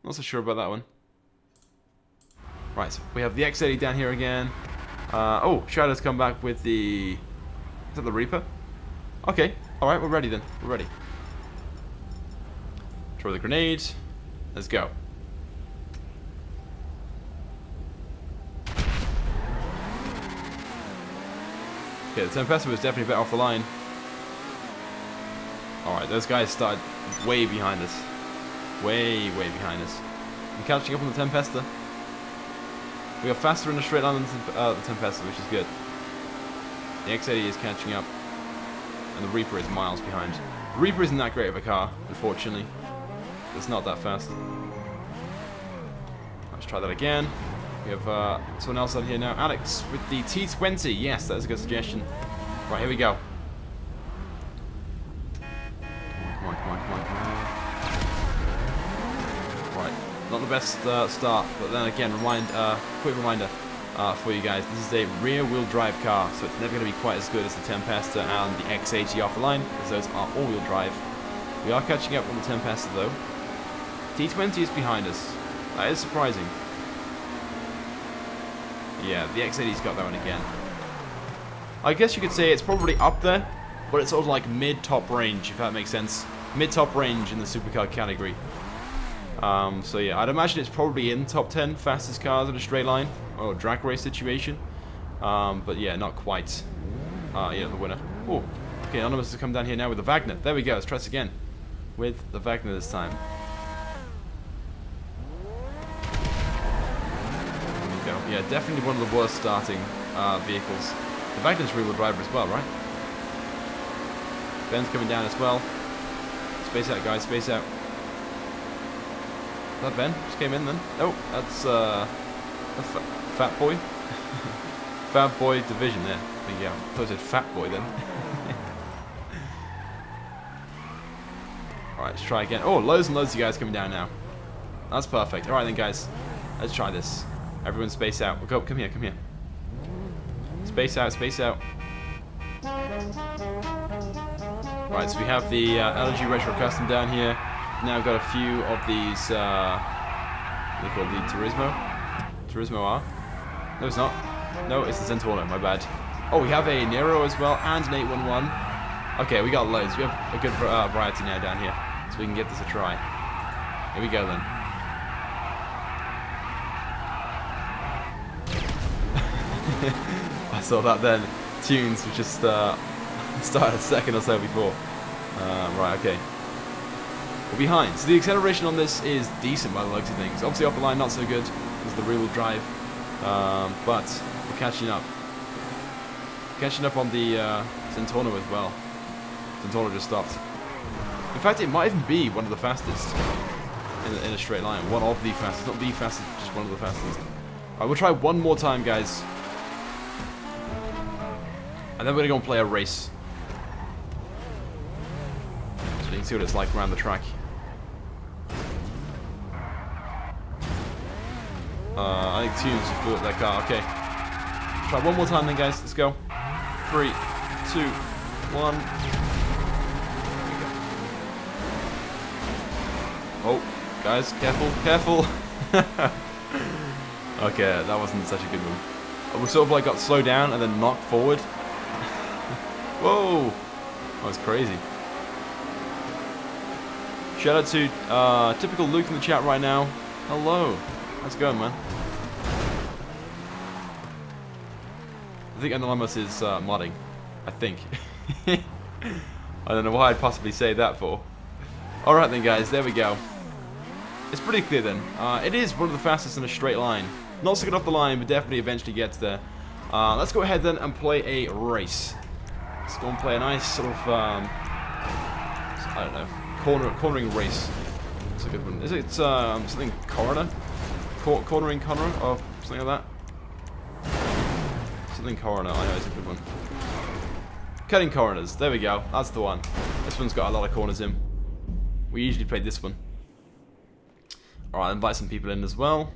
Not so sure about that one. Right, so we have the X80 down here again. Oh, Shadow's come back with the... Is that the Reaper? Okay, alright, we're ready then. We're ready. Throw the grenade. Let's go. Okay, the Tempesta was definitely better off the line. Alright, those guys started way behind us. Way behind us. I'm catching up on the Tempesta. We are faster in a straight line than the Tempesta, which is good. The X80 is catching up, and the Reaper is miles behind. The Reaper isn't that great of a car, unfortunately. It's not that fast. Let's try that again. We have someone else on here now. Alex with the T20. Yes, that's a good suggestion. Right, here we go. Come on. Right, not the best start, but then again, quick reminder. For you guys, this is a rear-wheel drive car, so it's never going to be quite as good as the Tempesta and the X80 off the line, because those are all-wheel drive. We are catching up on the Tempesta, though. T20 is behind us. That is surprising. Yeah, the X80's got that one again. I guess you could say it's probably up there, but it's sort of like mid-top range, if that makes sense. mid-top range in the supercar category. So yeah, I'd imagine it's probably in top 10 fastest cars in a straight line or drag race situation. But yeah, not quite. Yeah, the winner. Oh, okay, Anonymous has come down here now with the Wagner. There we go, let's try this again. With the Wagner this time. There we go. Yeah, definitely one of the worst starting vehicles. The Wagner's rear-wheel driver as well, right? Ben's coming down as well. Space out, guys, space out. That Ben just came in then. Oh, that's Fat Boy. Fat Boy division there. Yeah, I thought it said Fat Boy then. Alright, let's try again. Oh, loads and loads of you guys coming down now. That's perfect. Alright then, guys. Let's try this. Everyone space out. Go, come here, come here. Space out, space out. Right, so we have the LG Retro Custom down here. Now got a few of these, they're called the Turismo R. No, it's not. No, it's the Zentorno, my bad. Oh, we have a Nero as well, and an 811. Okay, we got loads. We have a good variety now down here, so we can give this a try. Here we go, then. I saw that then. Tunes was just started a second or so before. Right, okay. We're behind. So the acceleration on this is decent by the looks of things. Obviously off the line, not so good. This is the rear-wheel drive. But we're catching up. Catching up on the Zentorno as well. Zentorno just stopped. In fact, it might even be one of the fastest in a straight line. One of the fastest. Not the fastest, just one of the fastest. Alright, we'll try one more time, guys. And then we're going to go and play a race. So you can see what it's like around the track. I think Tunes just blew up that car. Okay. Try one more time then, guys. Let's go. 3, 2, 1. There we go. Oh, guys, careful, careful. Okay, that wasn't such a good one. We sort of like got slowed down and then knocked forward. Whoa, that was crazy. Shout out to Typical Luke in the chat right now. Hello, how's it going, man? I think Anonymous is modding. I think. I don't know why I'd possibly say that for. Alright then, guys, there we go. It's pretty clear then. It is one of the fastest in a straight line. Not so good off the line, but definitely eventually gets there. Let's go ahead then and play a race. Let's go and play a nice sort of, I don't know, cornering race. That's a good one. Is it something coroner? Cornering coroner or something like that? Something coroner, I know it's a good one. Cutting corners, there we go, that's the one. This one's got a lot of corners in. We usually play this one. Alright, invite some people in as well.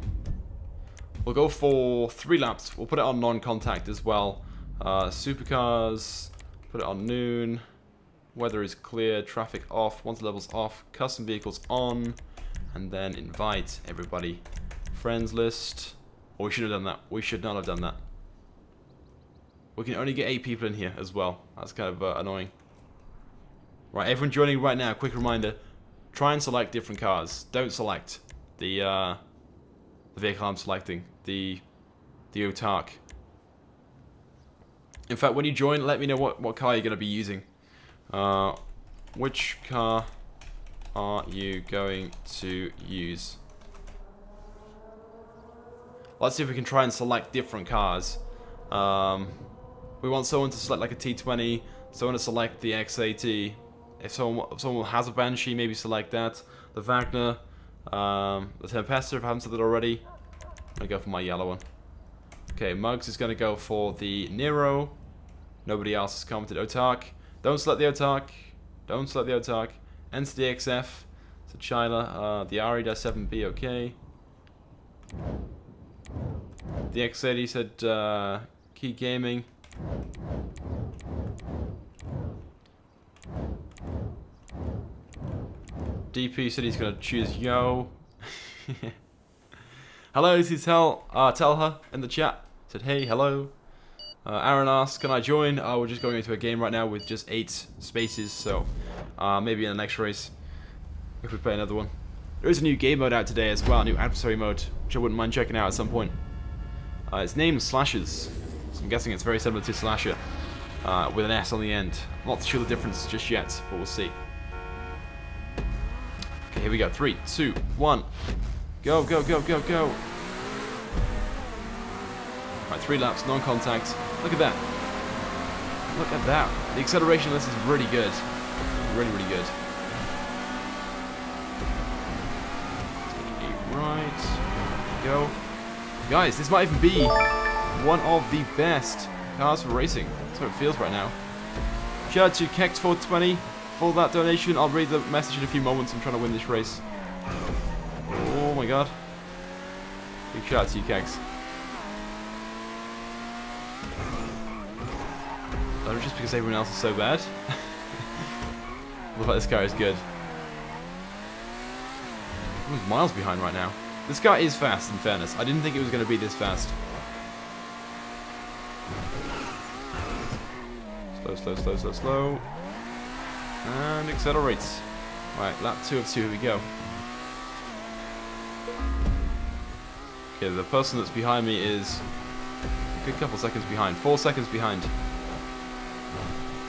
We'll go for 3 laps, we'll put it on non-contact as well. Supercars, put it on noon. Weather is clear, traffic off, once levels off, custom vehicles on. And then invite everybody. Friends list. Oh, we should have done that, we should not have done that. We can only get 8 people in here as well. That's kind of annoying. Right, everyone joining right now, quick reminder. Try and select different cars. Don't select the vehicle I'm selecting. The Autarch. In fact, when you join, let me know what car you're going to be using. Which car are you going to use? Let's see if we can try and select different cars. We want someone to select like a T20, someone to select the X80. If someone has a Banshee, maybe select that. The Wagner, the Tempesta, if I haven't said that already. I'm going to go for my yellow one. Okay, Muggs is going to go for the Nero. Nobody else has commented. Autarch. Don't select the Autarch. Don't select the Autarch. Entity XF. So China, the RE-7B, okay. The X80 said Key Gaming. DP said he's gonna choose Yo. Hello, this is tell her in the chat. Said hey, hello. Aaron asks, can I join? We're just going into a game right now with just 8 spaces, so Maybe in the next race, if we play another one. There is a new game mode out today as well, a new adversary mode, which I wouldn't mind checking out at some point. It's named Slashers, so I'm guessing it's very similar to Slasher, with an S on the end. I'm not sure the difference just yet, but we'll see. Okay, here we go. 3, 2, 1. Go, go, go, go, go. Right, 3 laps, non-contact. Look at that. Look at that. The acceleration on this is really good. Really, really good. Take a right. Go. Guys, this might even be one of the best cars for racing. That's what it feels right now. Shout out to Kex420 for that donation. I'll read the message in a few moments. I'm trying to win this race. Oh my god. Big shout out to you, Kex. Just because everyone else is so bad. Look at this car, is good. It was miles behind right now. This car is fast, in fairness. I didn't think it was going to be this fast. Slow, slow, slow, slow, slow. And accelerates. Right, lap 2 of 2, here we go. Okay, the person that's behind me is a good couple seconds behind. 4 seconds behind.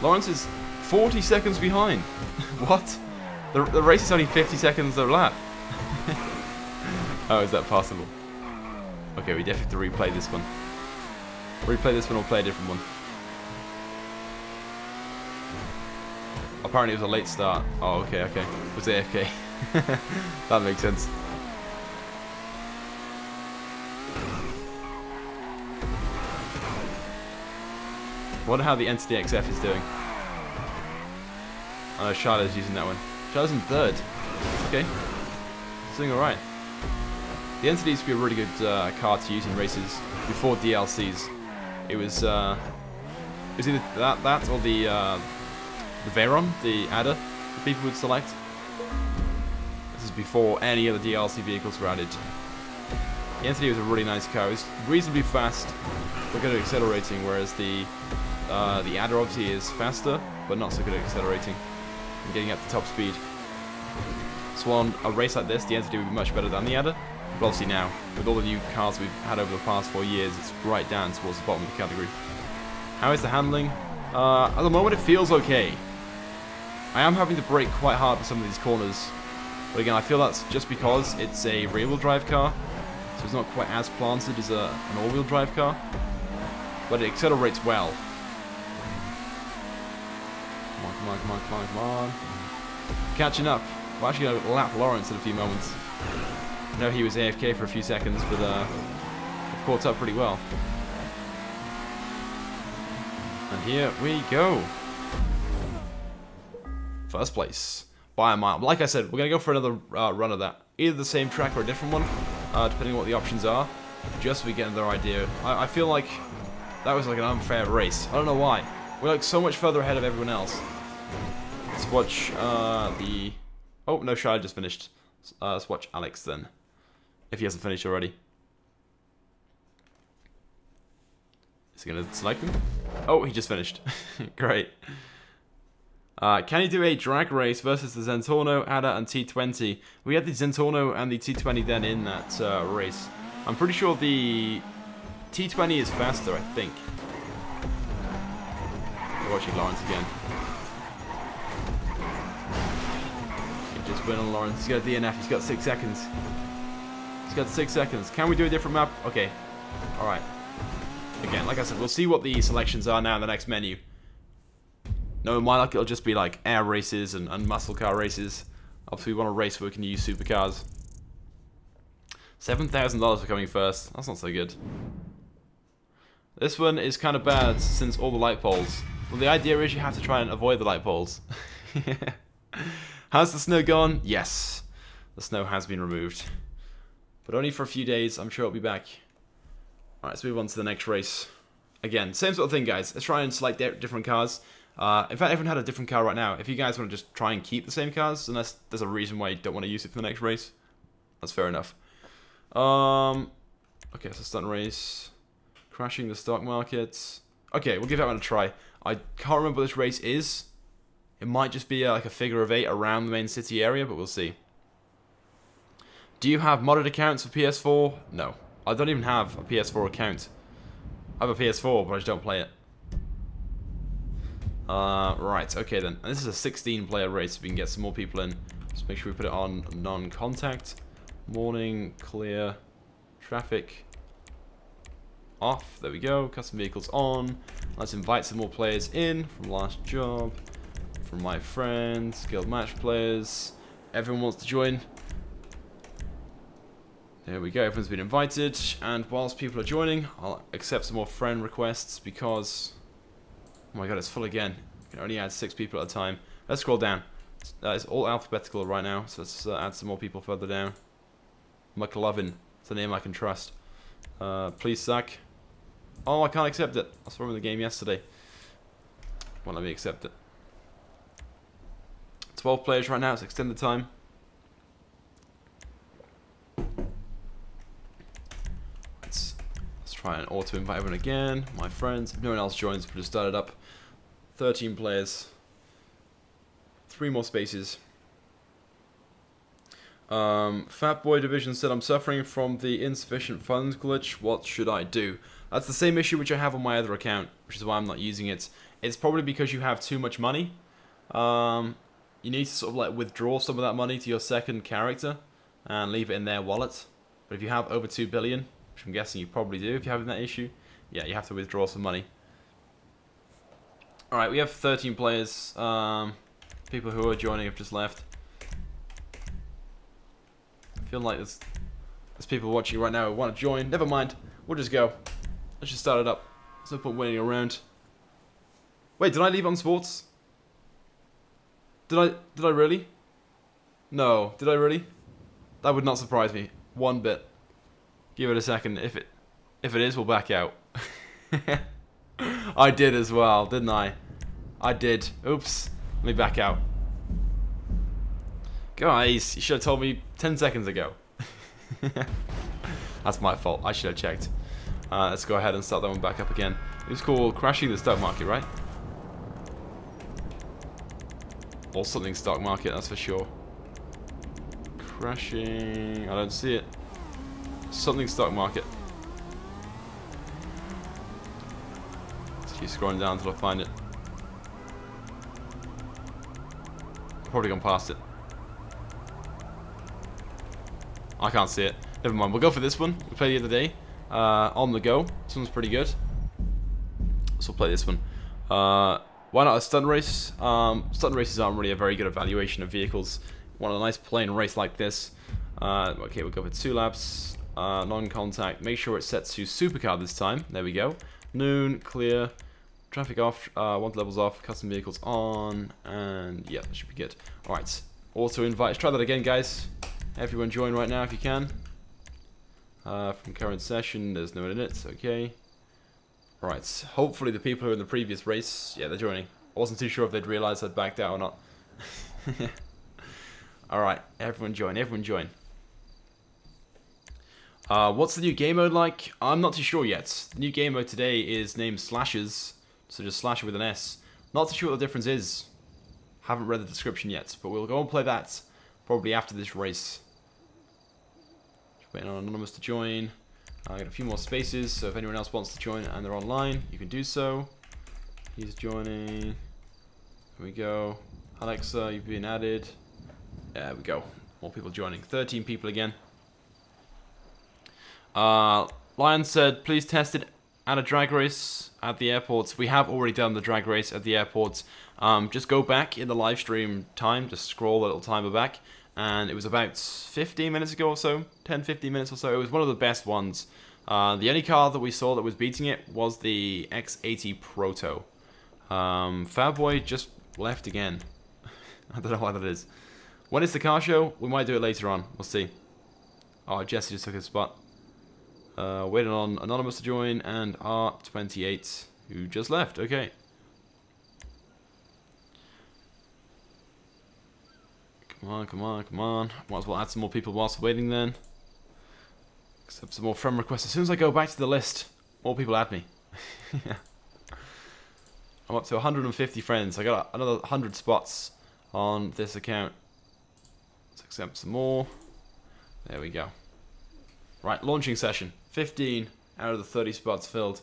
Lawrence is 40 seconds behind. What? The race is only 50 seconds a lap. Oh, is that possible? Okay, we definitely have to replay this one. Replay this one or play a different one. Apparently it was a late start. Oh, okay, okay. It was AFK. That makes sense. I wonder how the Entity XF is doing. Oh, Shada's using that one. Shada's in third. Okay. He's doing alright. The Entity used to be a really good car to use in races before DLCs. It was either that or the Veyron, the Adder, that people would select. This is before any other DLC vehicles were added. The Entity was a really nice car. It was reasonably fast. We're good at accelerating, whereas the Adder obviously is faster, but not so good at accelerating and getting up to top speed. So on a race like this, the Entity would be much better than the Adder. But obviously now, with all the new cars we've had over the past 4 years, it's right down towards the bottom of the category. How is the handling? At the moment, it feels okay. I am having to brake quite hard for some of these corners. But again, I feel that's just because it's a rear-wheel drive car, so it's not quite as planted as an all-wheel drive car. But it accelerates well. Come on, come on, come on, come on. Catching up. We're actually going to lap Lawrence in a few moments. I know he was AFK for a few seconds, but I've caught up pretty well. And here we go. First place. By a mile. Like I said, we're going to go for another run of that. Either the same track or a different one, depending on what the options are. Just so we get another idea. I feel like that was like an unfair race. I don't know why. We're like so much further ahead of everyone else. Let's watch the... Oh, no, Shire just finished. Let's watch Alex then. If he hasn't finished already. Is he going to select him? Oh, he just finished. Great. Can you do a drag race versus the Zentorno, Adder, and T20? We had the Zentorno and the T20 then in that race. I'm pretty sure the T20 is faster, I think. We're watching Lawrence again. It just went on Lawrence. He's got a DNF. He's got 6 seconds. He's got 6 seconds. Can we do a different map? Okay. All right. Again, like I said, we'll see what the selections are now in the next menu. No, in my luck, it'll just be like air races and muscle car races. Obviously, we want a race where we can use supercars. $7,000 for coming first. That's not so good. This one is kind of bad since all the light poles. Well, the idea is you have to try and avoid the light poles. How's the snow gone? Yes. The snow has been removed. But only for a few days. I'm sure it'll be back. Alright, let's move on to the next race. Again, same sort of thing, guys. Let's try and select different cars. In fact, everyone had a different car right now. If you guys want to just try and keep the same cars, unless there's a reason why you don't want to use it for the next race, that's fair enough. Okay, so stunt race... Crashing the stock markets. Okay, we'll give that one a try. I can't remember what this race is. It might just be like a figure of 8 around the main city area, but we'll see. Do you have modded accounts for PS4? No. I don't even have a PS4 account. I have a PS4, but I just don't play it. Right, okay then. And this is a 16-player race, so we can get some more people in. Just make sure we put it on non-contact. Morning, clear, traffic off. There we go. Custom vehicles on. Let's invite some more players in from last job, from my friends, guild match players. Everyone wants to join. There we go, everyone's been invited, and whilst people are joining, I'll accept some more friend requests because, oh my god, it's full again. You can only add 6 people at a time. Let's scroll down. It's all alphabetical right now, so let's add some more people further down. McLovin, it's a name I can trust. Please sack. Oh, I can't accept it. I saw him in the game yesterday. Well, let me accept it. 12 players right now, it's extended time. Try and auto-invite everyone again. My friends. If no one else joins, we'll just start it up. 13 players. 3 more spaces. Fatboy Division said, I'm suffering from the insufficient funds glitch. What should I do? That's the same issue which I have on my other account, which is why I'm not using it. It's probably because you have too much money. You need to sort of like withdraw some of that money to your second character and leave it in their wallet. But if you have over 2 billion... which I'm guessing you probably do if you're having that issue. Yeah, you have to withdraw some money. Alright, we have 13 players. People who are joining have just left. I feel like there's people watching right now who want to join. Never mind, we'll just go. Let's just start it up. There's no point waiting around. Wait, did I leave on sports? Did I really? No, did I really? That would not surprise me. One bit. Give it a second. If it is, we'll back out. I did as well, didn't I? I did. Oops. Let me back out. Guys, you should have told me 10 seconds ago. That's my fault. I should have checked. Let's go ahead and start that one back up again. It was called Crashing the Stock Market, right? Or something stock market, that's for sure. Crashing... I don't see it. Something stock market. Let's keep scrolling down until I find it. Probably gone past it. I can't see it. Never mind. We'll go for this one. We played the other day. On the go. This one's pretty good. So we'll play this one. Why not a stunt race? Stunt races aren't really a very good evaluation of vehicles. Want a nice plain race like this? Okay, we'll go for 2 laps. Non-contact. Make sure it's set to supercar this time. There we go. Noon, clear, traffic off, want levels off, custom vehicles on, and yeah, that should be good. Alright, auto invite. Let's try that again, guys. Everyone join right now if you can. From current session, there's no one in it. Okay. Right, hopefully the people who were in the previous race, yeah, they're joining. I wasn't too sure if they'd realised I'd backed out or not. Alright, everyone join, everyone join. What's the new game mode like? I'm not too sure yet. The new game mode today is named Slashers, so just Slasher with an S. Not too sure what the difference is. Haven't read the description yet, but we'll go and play that probably after this race. Just waiting on Anonymous to join. I got a few more spaces, so if anyone else wants to join and they're online, you can do so. He's joining. Here we go. Alexa, you've been added. There we go. More people joining. 13 people again. Lion said, please test it at a drag race at the airports. We have already done the drag race at the airports. Just go back in the live stream time, just scroll a little timer back, and it was about 15 minutes ago or so, 10-15 minutes or so. It was one of the best ones. The only car that we saw that was beating it was the X80 Proto. Fatboy just left again. I don't know why that is. When is the car show? We might do it later on, we'll see. Oh, Jesse just took his spot. Waiting on Anonymous to join, and R28, who just left. Okay. Come on, come on, come on. Might as well add some more people whilst waiting then. Accept some more friend requests. As soon as I go back to the list, more people add me. Yeah. I'm up to 150 friends. I got another 100 spots on this account. Let's accept some more. There we go. Right, launching session. 15 out of the 30 spots filled.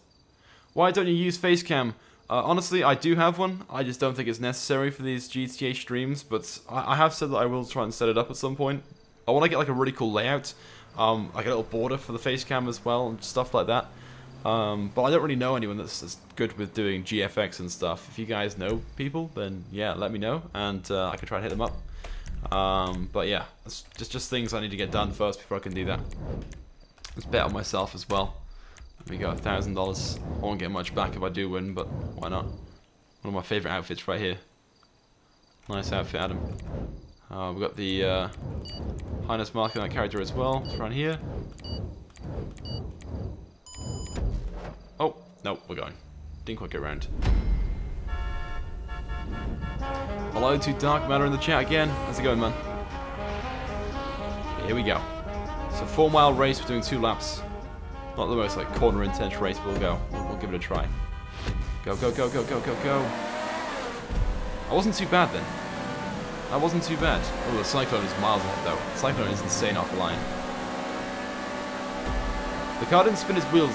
Why don't you use Facecam? Honestly, I do have one. I just don't think it's necessary for these GTA streams, but I have said that I will try and set it up at some point. I want to get like a really cool layout, like a little border for the Facecam as well and stuff like that. But I don't really know anyone that's good with doing GFX and stuff. If you guys know people, then yeah, let me know, and I can try and hit them up. But yeah, it's just things I need to get done first before I can do that. Let's bet on myself as well. There we go, $1,000. I won't get much back if I do win, but why not? One of my favourite outfits right here. Nice outfit, Adam. We've got the highness mark on that character as well. It's around here. Oh, no, we're going. Didn't quite get around. Hello to Dark Matter in the chat again. How's it going, man? Here we go. It's a 4-mile race. We're doing 2 laps. Not the most like corner intense race, but we'll go. We'll give it a try. Go, go, go, go, go, go, go. That wasn't too bad then. That wasn't too bad. Oh, the Cyclone is miles ahead though. The Cyclone is insane off the line. The car didn't spin its wheels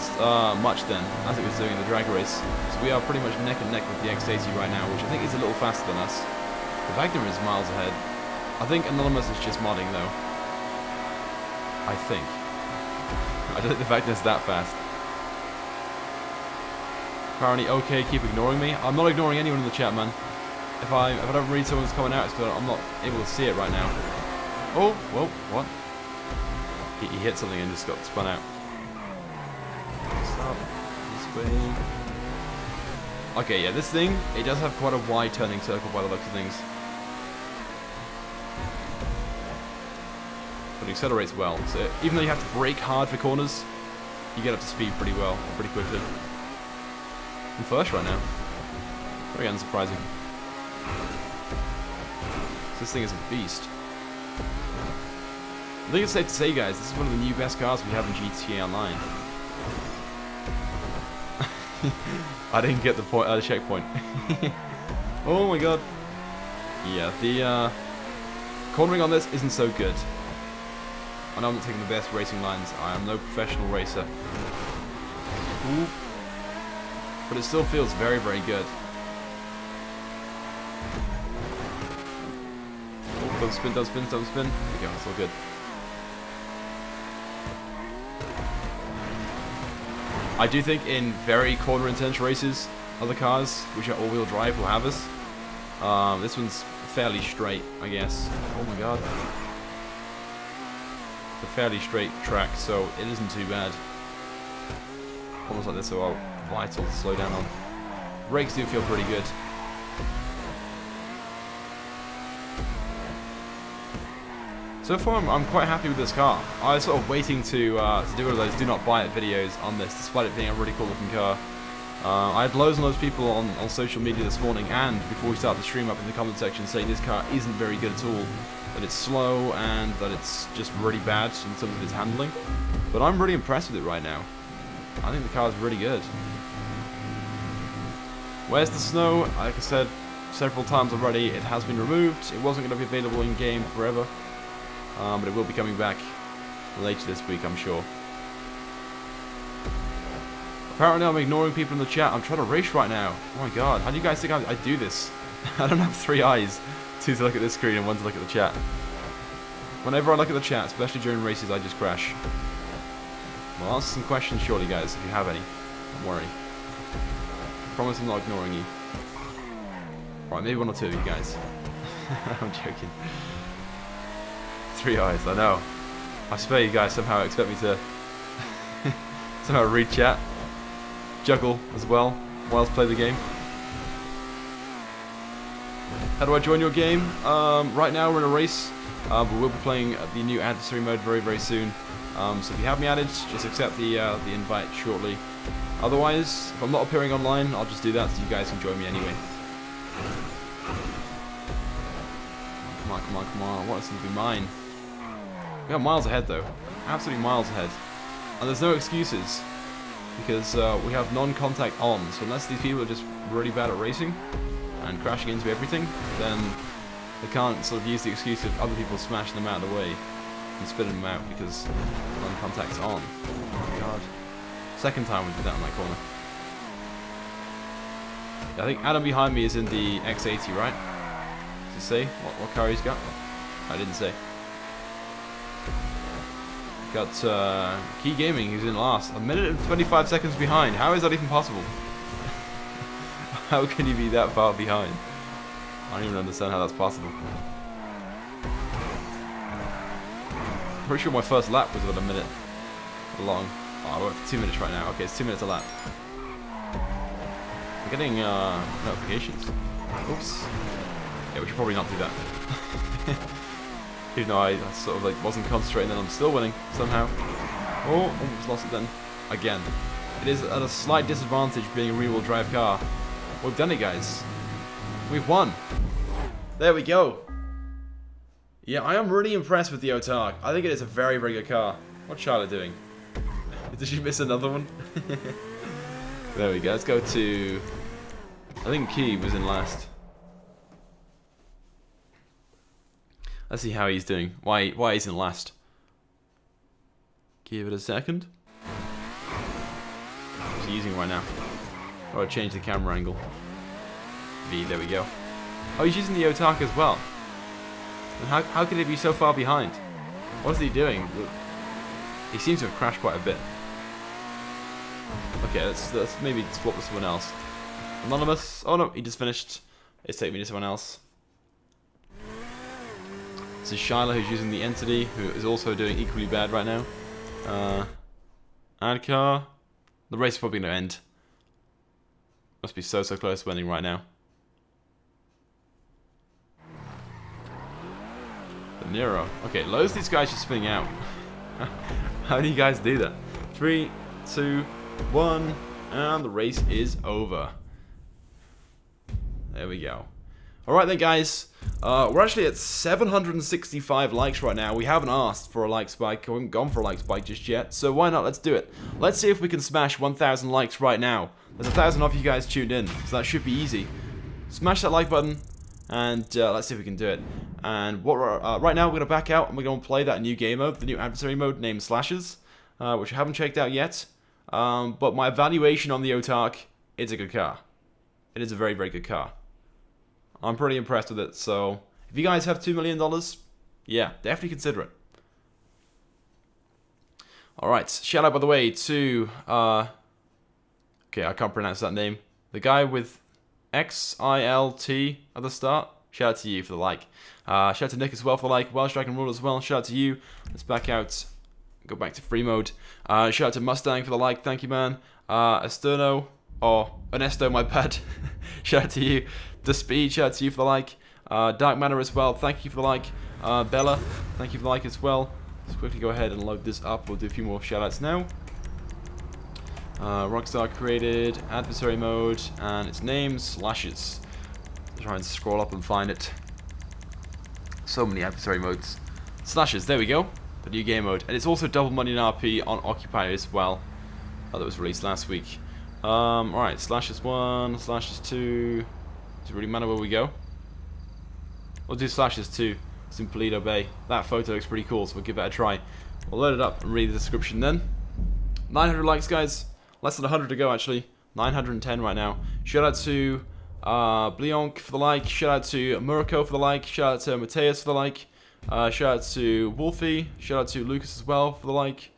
much then, as it was doing in the drag race. So we are pretty much neck and neck with the X80 right now, which I think is a little faster than us. The Wagner is miles ahead. I think Anonymous is just modding though. I think. I don't think the Wagner's that fast. Apparently, okay, keep ignoring me. I'm not ignoring anyone in the chat, man. If I don't read someone's comment out, it's because I'm not able to see it right now. Oh, whoa, what? He hit something and just got spun out. Stop. This way. Okay, yeah, this thing, it does have quite a wide turning circle by the looks of things. But it accelerates well, so even though you have to brake hard for corners, you get up to speed pretty well, pretty quickly. I'm first right now. Very unsurprising. So this thing is a beast. I think it's safe to say, guys, this is one of the new best cars we have in GTA Online. I didn't get the point, the checkpoint. Oh my god. Yeah, the cornering on this isn't so good. I know I'm not taking the best racing lines. I am no professional racer. Ooh. But it still feels very, very good. Oh, don't spin, don't spin, don't spin. There we go, it's all good. I do think in very corner intense races, other cars which are all-wheel drive will have us. This one's fairly straight, I guess. Oh my god. It's a fairly straight track, so it isn't too bad. Almost like this are vital to slow down on. Brakes do feel pretty good. So far, I'm quite happy with this car. I was sort of waiting to do one of those do not buy it videos on this, despite it being a really cool looking car. I had loads and loads of people on social media this morning, and before we started the stream up in the comment section, saying this car isn't very good at all, that it's slow, and that it's just really bad in terms of its handling. But I'm really impressed with it right now. I think the car is really good. Where's the snow? Like I said several times already, it has been removed. It wasn't going to be available in-game forever. But it will be coming back later this week, I'm sure. Apparently I'm ignoring people in the chat. I'm trying to race right now. Oh my god, how do you guys think I do this? I don't have 3 eyes. 2 to look at this screen and 1 to look at the chat. Whenever I look at the chat, especially during races, I just crash. I'll answer some questions shortly, guys, if you have any. Don't worry. I promise I'm not ignoring you. Alright, maybe 1 or 2 of you guys. I'm joking. 3 eyes, I know. I swear you guys somehow expect me to somehow read chat, juggle as well, whilst play the game. How do I join your game? Right now we're in a race, but we'll be playing the new adversary mode very, very soon. So if you have me added, just accept the invite shortly. Otherwise, if I'm not appearing online, I'll just do that so you guys can join me anyway. Come on, come on, come on! I want it to be mine. We are miles ahead, though. Absolutely miles ahead. And there's no excuses. because we have non-contact on, so unless these people are just really bad at racing and crashing into everything, then they can't sort of use the excuse of other people smashing them out of the way and spitting them out because non-contact's on. Oh my god. Second time we did that in that corner. Yeah, I think Adam behind me is in the X80, right? Does it say what car he's got? I didn't say. Got Key Gaming, who's in last. A minute and 25 seconds behind. How is that even possible? How can you be that far behind? I don't even understand how that's possible. I'm pretty sure my first lap was about a minute long. Oh, I went for 2 minutes right now. Okay, it's 2 minutes a lap. I'm getting notifications. Oops. Yeah, we should probably not do that. Even though I sort of like wasn't concentrating, and I'm still winning somehow. Oh, almost lost it then. Again. It is at a slight disadvantage being a rear-wheel drive car. We've done it, guys. We've won. There we go. Yeah, I am really impressed with the Autarch. I think it is a very, very good car. What's Charlotte doing? Did she miss another one? There we go. Let's go to... I think Key was in last. Let's see how he's doing. Why he's in last. Give it a second. What's he using right now? Oh, I changed the camera angle. V, there we go. Oh, he's using the Autarch as well. And how could it be so far behind? What's he doing? He seems to have crashed quite a bit. Okay, let's maybe swap with someone else. Anonymous. Oh no, he just finished. It's taking me to someone else. This is Shyla, who's using the Entity, who is also doing equally bad right now. Ad car. The race is probably going to end. Must be so, so close to winning right now. The Nero. Okay, loads of these guys just spinning out. How do you guys do that? 3, 2, 1, and the race is over. There we go. Alright then, guys, we're actually at 765 likes right now. We haven't asked for a like spike, we haven't gone for a like spike just yet, so why not? Let's do it. Let's see if we can smash 1,000 likes right now. There's 1,000 of you guys tuned in, so that should be easy. Smash that like button, and let's see if we can do it. And what right now, we're going to back out, and we're going to play that new game mode, the new adversary mode named Slashers, which I haven't checked out yet. But my evaluation on the Autarch, it's a good car. It is a very, very good car. I'm pretty impressed with it, so if you guys have $2 million, yeah, definitely consider it. Alright, shout out, by the way, to, okay, I can't pronounce that name. The guy with X-I-L-T at the start, shout out to you for the like. Shout out to Nick as well for the like, Welsh Dragon Rule as well, shout out to you. Let's back out, go back to free mode. Shout out to Mustang for the like, thank you, man. Esterno, or Ernesto, my bad, shout out to you. The Speed, shout out to you for the like. Dark Matter as well, thank you for the like. Bella, thank you for the like as well. Let's quickly go ahead and load this up. We'll do a few more shout outs now. Rockstar created adversary mode, and its name Slashers. Try and scroll up and find it. So many adversary modes. Slashers, there we go. The new game mode. And it's also double money in RP on Occupy as well. Oh, that was released last week. Alright, Slashers 1, Slashers 2. Does it really matter where we go? We'll do Slashers too. It's in Polito Bay. That photo looks pretty cool, so we'll give that a try. We'll load it up and read the description then. 900 likes, guys. Less than 100 to go, actually. 910 right now. Shout out to Blionk for the like. Shout out to Muriko for the like. Shout out to Mateus for the like. Shout out to Wolfie. Shout out to Lucas as well for the like.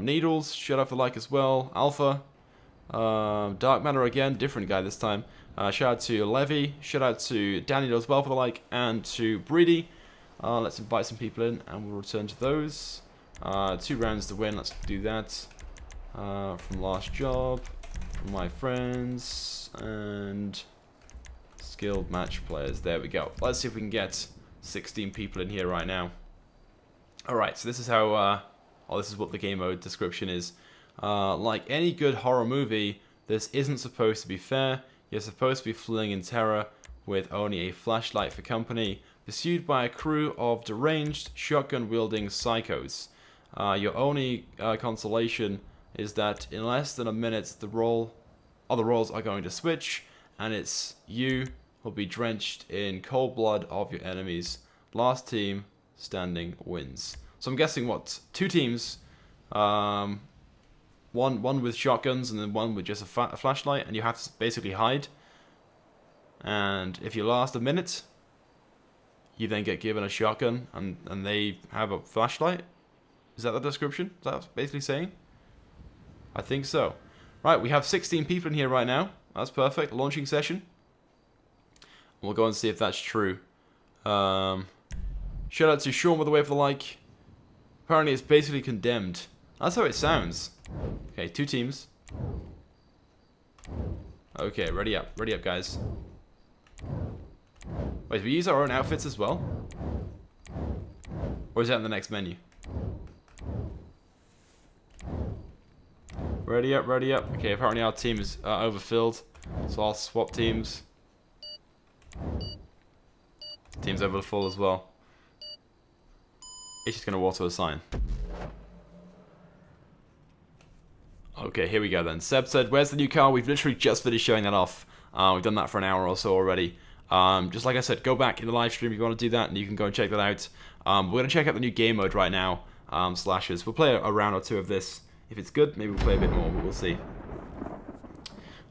Needles, shout out for the like as well. Alpha. Dark Matter again. Different guy this time. Shout out to Levy, shout out to Daniel as well for the like, and to Breedy. Let's invite some people in and we'll return to those. 2 rounds to win, let's do that. From last job, from my friends, and skilled match players, there we go. Let's see if we can get 16 people in here right now. Alright, so this is how, oh, this is what the game mode description is. Like any good horror movie, this isn't supposed to be fair. You're supposed to be fleeing in terror with only a flashlight for company, pursued by a crew of deranged, shotgun-wielding psychos. Your only consolation is that in less than a minute, the roll, other roles are going to switch, and it's you who'll be drenched in cold blood of your enemies. Last team standing wins. So I'm guessing what, two teams, one with shotguns and then one with just a flashlight, and you have to basically hide. And if you last a minute, you then get given a shotgun, and they have a flashlight. Is that the description? Is that what it's basically saying? I think so. Right, we have 16 people in here right now. That's perfect. Launching session. We'll go and see if that's true. Shout out to Sean with the way for the like. Apparently it's basically condemned. That's how it sounds. Okay, two teams. Okay, ready up guys. Wait, do we use our own outfits as well? Or is that in the next menu? Ready up, ready up. Okay, apparently our team is overfilled. So I'll swap teams. Team's over the full as well. It's just going to auto-assign. Okay, here we go then. Seb said, where's the new car? We've literally just finished showing that off. We've done that for an hour or so already. Just like I said, go back in the live stream if you want to do that, and you can go and check that out. We're going to check out the new game mode right now, Slashers. We'll play a round or two of this. If it's good, maybe we'll play a bit more, but we'll see.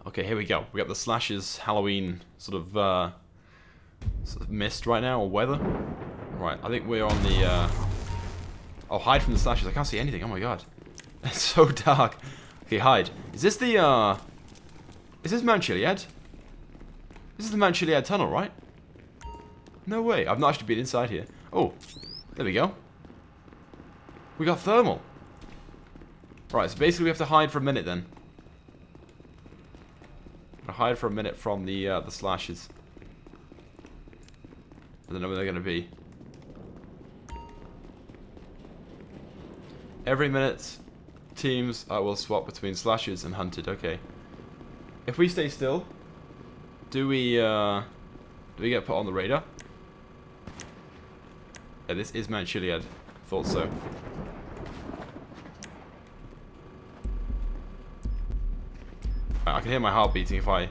Okay, here we go. We got the Slashers Halloween sort of mist right now, or weather. Right, I think we're on the... Oh, hide from the Slashers. I can't see anything. Oh my god. It's so dark. Okay, hide. Is this the, Is this Mount Chiliad? This is the Mount Chiliad tunnel, right? No way. I've not actually been inside here. Oh, there we go. We got thermal. Right, so basically we have to hide for a minute then. Gotta hide for a minute from the Slashers. I don't know where they're gonna be. Every minute, teams will swap between Slashers and Hunted. Okay. If we stay still, do we get put on the radar? Yeah, this is Mount Chiliad. Thought so. Right, I can hear my heart beating if I...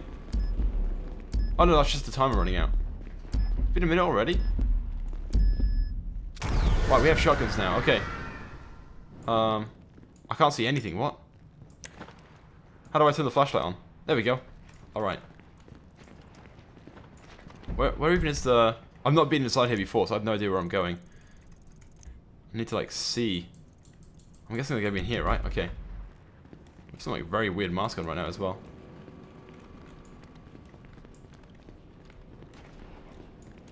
Oh no, that's just the timer running out. It's been a minute already. Right, we have shotguns now. Okay. I can't see anything. What? How do I turn the flashlight on? There we go. Alright. Where even is the... I've not been inside here before, so I have no idea where I'm going. I need to, like, see. I'm guessing they're going to be in here, right? Okay. I have some, like, very weird mask on right now as well.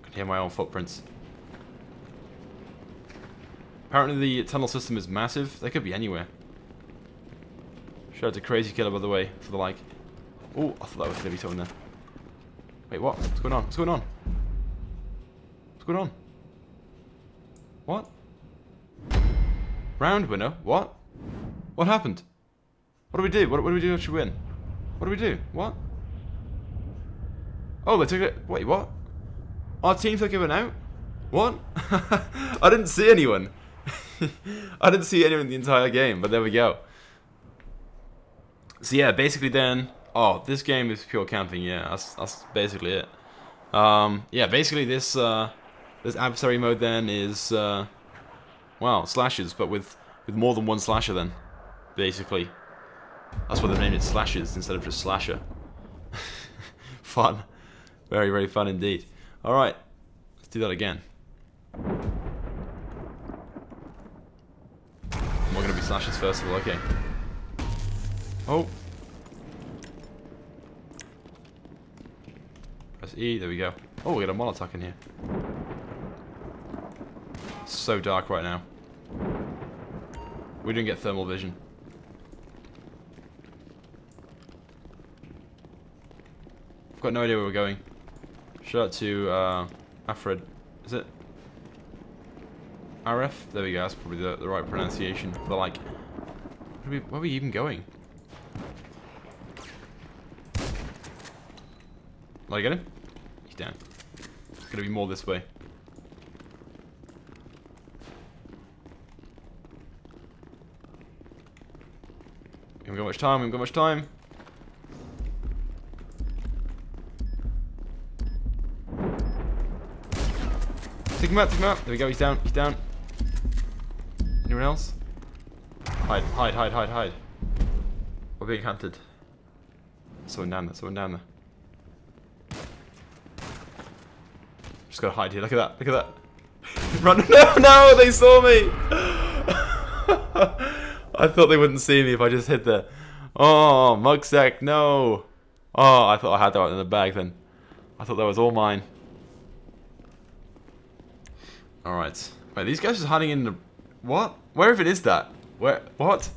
I can hear my own footprints. Apparently the tunnel system is massive. They could be anywhere. Shout out to Crazy Killer, by the way, for the like. Oh, I thought that was going to be something there. Wait, what? What's going on? What's going on? What's going on? What? Round winner? What? What happened? What do we do? What do we do if we win? What do we do? What? Oh, they took it. Wait, what? Our team took it out? What? I didn't see anyone. I didn't see anyone the entire game, but there we go. So yeah, basically then, oh, this game is pure camping. Yeah, that's basically it. Yeah, basically this this adversary mode then is well, Slashers, but with more than one slasher then, basically. That's why they named it Slashers instead of just Slasher. Fun, very very fun indeed. All right, let's do that again. We're gonna be Slashers first of all. Okay. Oh. Press E, there we go. Oh, we got a Molotov in here. It's so dark right now. We didn't get thermal vision. I've got no idea where we're going. Shout out to Afred. Is it? RF? There we go, that's probably the right pronunciation. But like, where are we even going? Did I get him? He's down. It's gonna be more this way. haven't got much time, we haven't got much time. Take him out, take him out. There we go, he's down, he's down. Anyone else? Hide, hide, hide, hide, hide. We're being hunted. Someone down there, someone down there. Just gotta hide here. Look at that. Look at that. Run. No, no, they saw me. I thought they wouldn't see me if I just hid there. Oh, mugsack, no. Oh, I thought I had that in the bag then. I thought that was all mine. Alright. Wait, these guys are hiding in the... What? Where if it is that? Where? What?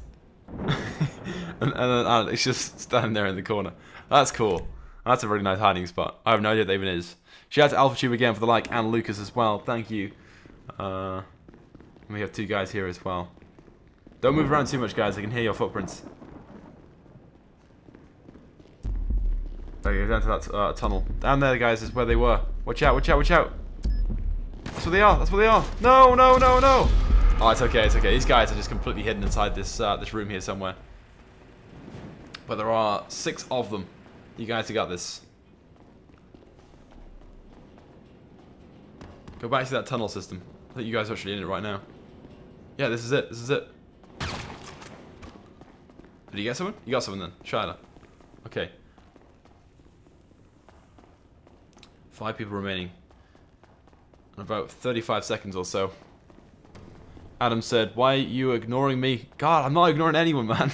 and it's just standing there in the corner. That's cool. That's a really nice hiding spot. I have no idea what that even is. Shout out to AlphaTube again for the like, and Lucas as well. Thank you. We have two guys here as well. Don't move around too much, guys. I can hear your footprints. There you go, down to that tunnel. Down there, guys, is where they were. Watch out, watch out, watch out. That's where they are. That's where they are. No, no, no, no. Oh, it's okay, it's okay. These guys are just completely hidden inside this this room here somewhere. But there are 6 of them. You guys have got this. Go back to that tunnel system. I think you guys are actually in it right now. Yeah, this is it. This is it. Did you get someone? You got someone then. Shida. Okay. 5 people remaining. In about 35 seconds or so. Adam said, why are you ignoring me? God, I'm not ignoring anyone, man.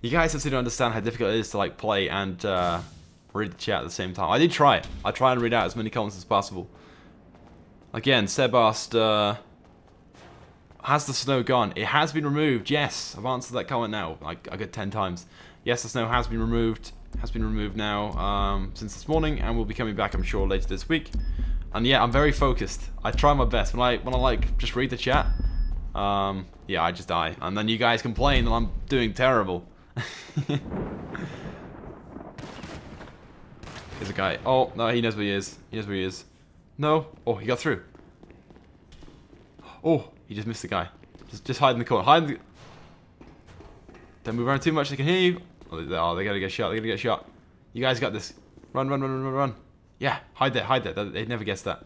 You guys simply don't understand how difficult it is to like play and read the chat at the same time. I did try it. I try and read out as many comments as possible. Again, Seb asked, has the snow gone? It has been removed, yes. I've answered that comment now, like a good 10 times. Yes, the snow has been removed. Has been removed now since this morning, and will be coming back, I'm sure, later this week. And yeah, I'm very focused. I try my best. When I like, just read the chat, yeah, I just die. And then you guys complain that I'm doing terrible. There's a guy. Oh, no, he knows where he is. He knows where he is. No. Oh, he got through. Oh, he just missed the guy. Just hide in the corner. Hide in the... Don't move around too much. They can hear you. Oh, they're going to get shot. They're going to get shot. You guys got this. Run, run, run, run, run, run. Yeah, hide there, hide there. They never guessed that.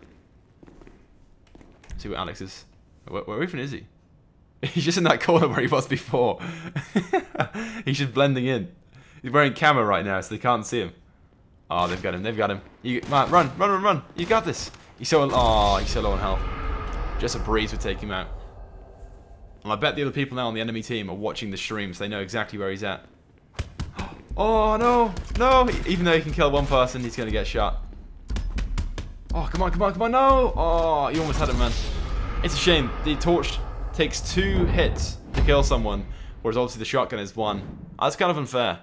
Let's see where Alex is. Where even is he? He's just in that corner where he was before. He's just blending in. He's wearing camera right now, so they can't see him. Oh, they've got him. They've got him. You, man, run, run, run, run. You got this. He's so, oh, he's so low on health. Just a breeze would take him out. And I bet the other people now on the enemy team are watching the stream, so they know exactly where he's at. Oh, no, no. Even though he can kill one person, he's going to get shot. Oh, come on, come on, come on. No. Oh, you almost had him, man. It's a shame. The torch takes 2 hits to kill someone, whereas obviously the shotgun is 1. That's kind of unfair.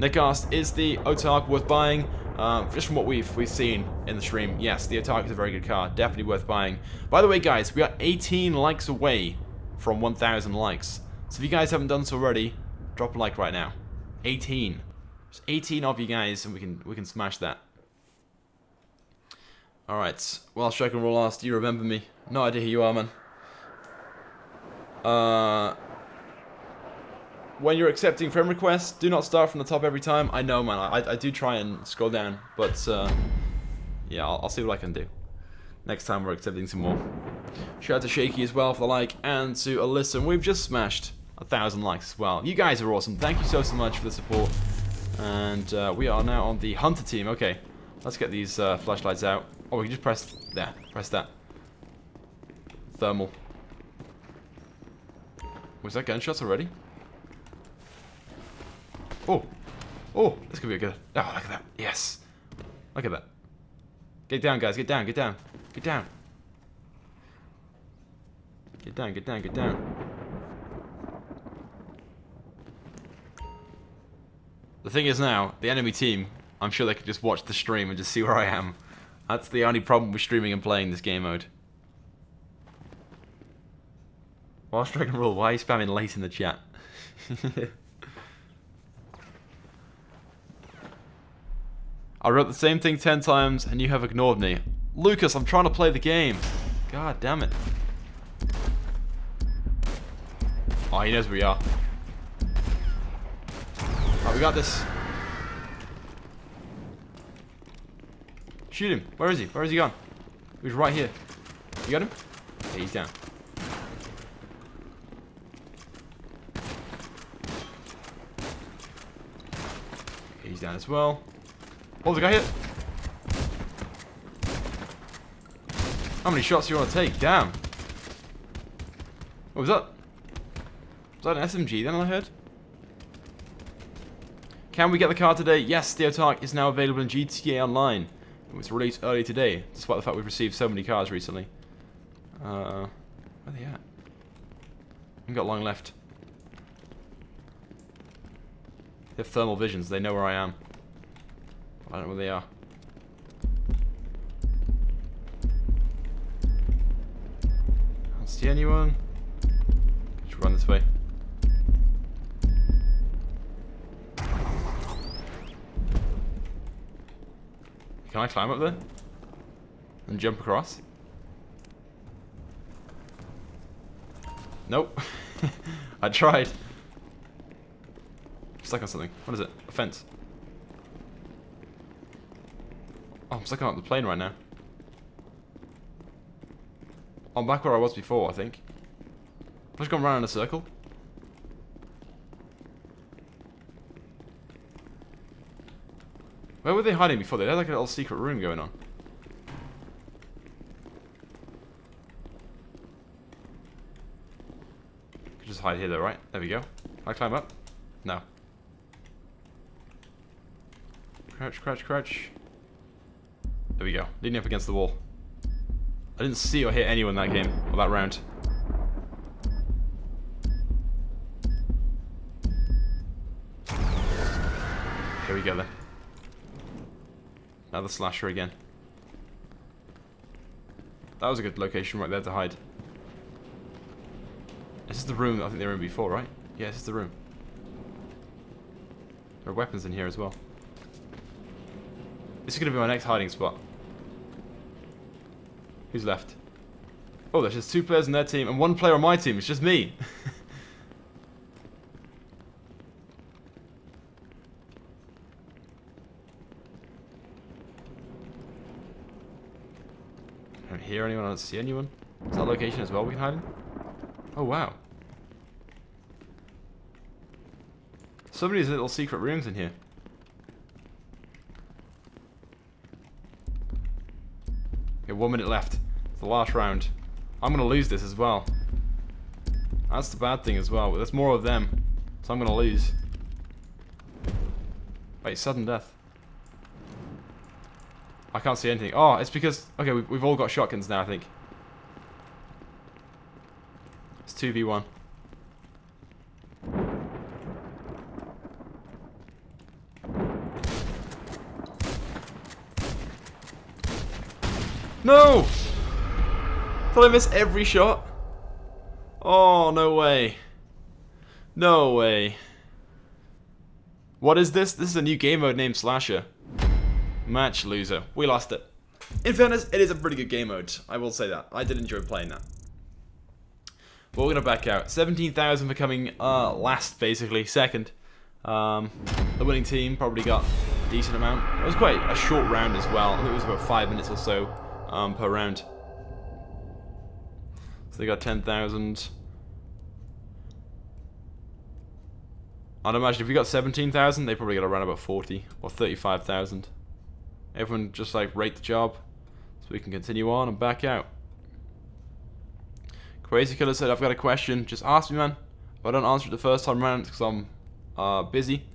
Nick asked, is the Autarch worth buying? Just from what we've seen in the stream, yes, the Autarch is a very good car, definitely worth buying. By the way, guys, we are 18 likes away from 1,000 likes. So if you guys haven't done so already, drop a like right now. 18. Just 18 of you guys, and we can smash that. Alright, Welsh Dragon and Roll asked, do you remember me? No idea who you are, man. When you're accepting friend requests, do not start from the top every time. I know, man. I do try and scroll down, but yeah, I'll see what I can do. Next time we're accepting some more. Shout out to Shaky as well for the like, and to Alyssa. And we've just smashed 1,000 likes as well. You guys are awesome. Thank you so much for the support. And we are now on the hunter team. Okay, let's get these flashlights out. Oh, we can just press there. Press that. Thermal. Was that gunshots already? Oh, oh, this could be a good. Oh, look at that. Yes. Look at that. Get down, guys. Get down, get down. Get down. Get down, get down, get down. The thing is now, the enemy team, I'm sure they could just watch the stream and just see where I am. That's the only problem with streaming and playing this game mode. Whilst Dragon Rule, why are you spamming late in the chat? I wrote the same thing 10 times and you have ignored me. Lucas, I'm trying to play the game. God damn it. Oh, he knows where we are. Right, we got this. Shoot him. Where is he? Where is he gone? He's right here. You got him? Yeah, he's down. He's down as well. Oh, the guy hit. How many shots do you want to take? Damn. What was that? Was that an SMG then I heard? Can we get the car today? Yes, the Autarch is now available in GTA Online. It was released early today, despite the fact we've received so many cars recently. Where are they at? I've got long left. They have thermal visions, they know where I am. I don't know where they are. I don't see anyone. Should run this way. Can I climb up there? And jump across? Nope. I tried. I'm stuck on something. What is it? A fence. Oh, I'm stuck on the plane right now. I'm back where I was before, I think. I've just gone round in a circle. Where were they hiding before? They had like a little secret room going on. Could just hide here though, right? There we go. Can I climb up? No. Crouch, crouch, crouch. There we go. Leaning up against the wall. I didn't see or hear anyone that game, or that round. Here we go then. Another slasher again. That was a good location right there to hide. This is the room that I think they were in before, right? Yeah, this is the room. There are weapons in here as well. This is going to be my next hiding spot. Who's left? Oh, there's just two players on their team and one player on my team. It's just me. Hear anyone? I don't see anyone. Is that location as well we can hide in? Oh wow. So many little secret rooms in here. Okay, 1 minute left. It's the last round. I'm gonna lose this as well. That's the bad thing as well. There's more of them, so I'm gonna lose. Wait, sudden death. I can't see anything. Oh, it's because... Okay, we've all got shotguns now, I think. It's 2v1. No! Did I miss every shot? Oh, no way. No way. What is this? This is a new game mode named Slasher. Match loser. We lost it. In fairness, it is a pretty good game mode. I will say that. I did enjoy playing that. But we're going to back out. 17,000 for coming last, basically. Second. The winning team probably got a decent amount. It was quite a short round as well. I think it was about 5 minutes or so per round. So they got 10,000. I'd imagine if we got 17,000, they probably got around about 40 or 35,000. Everyone just like rate the job so we can continue on and back out. Crazy Killer said, I've got a question, just ask me, man. If I don't answer it the first time around, it's because I'm busy.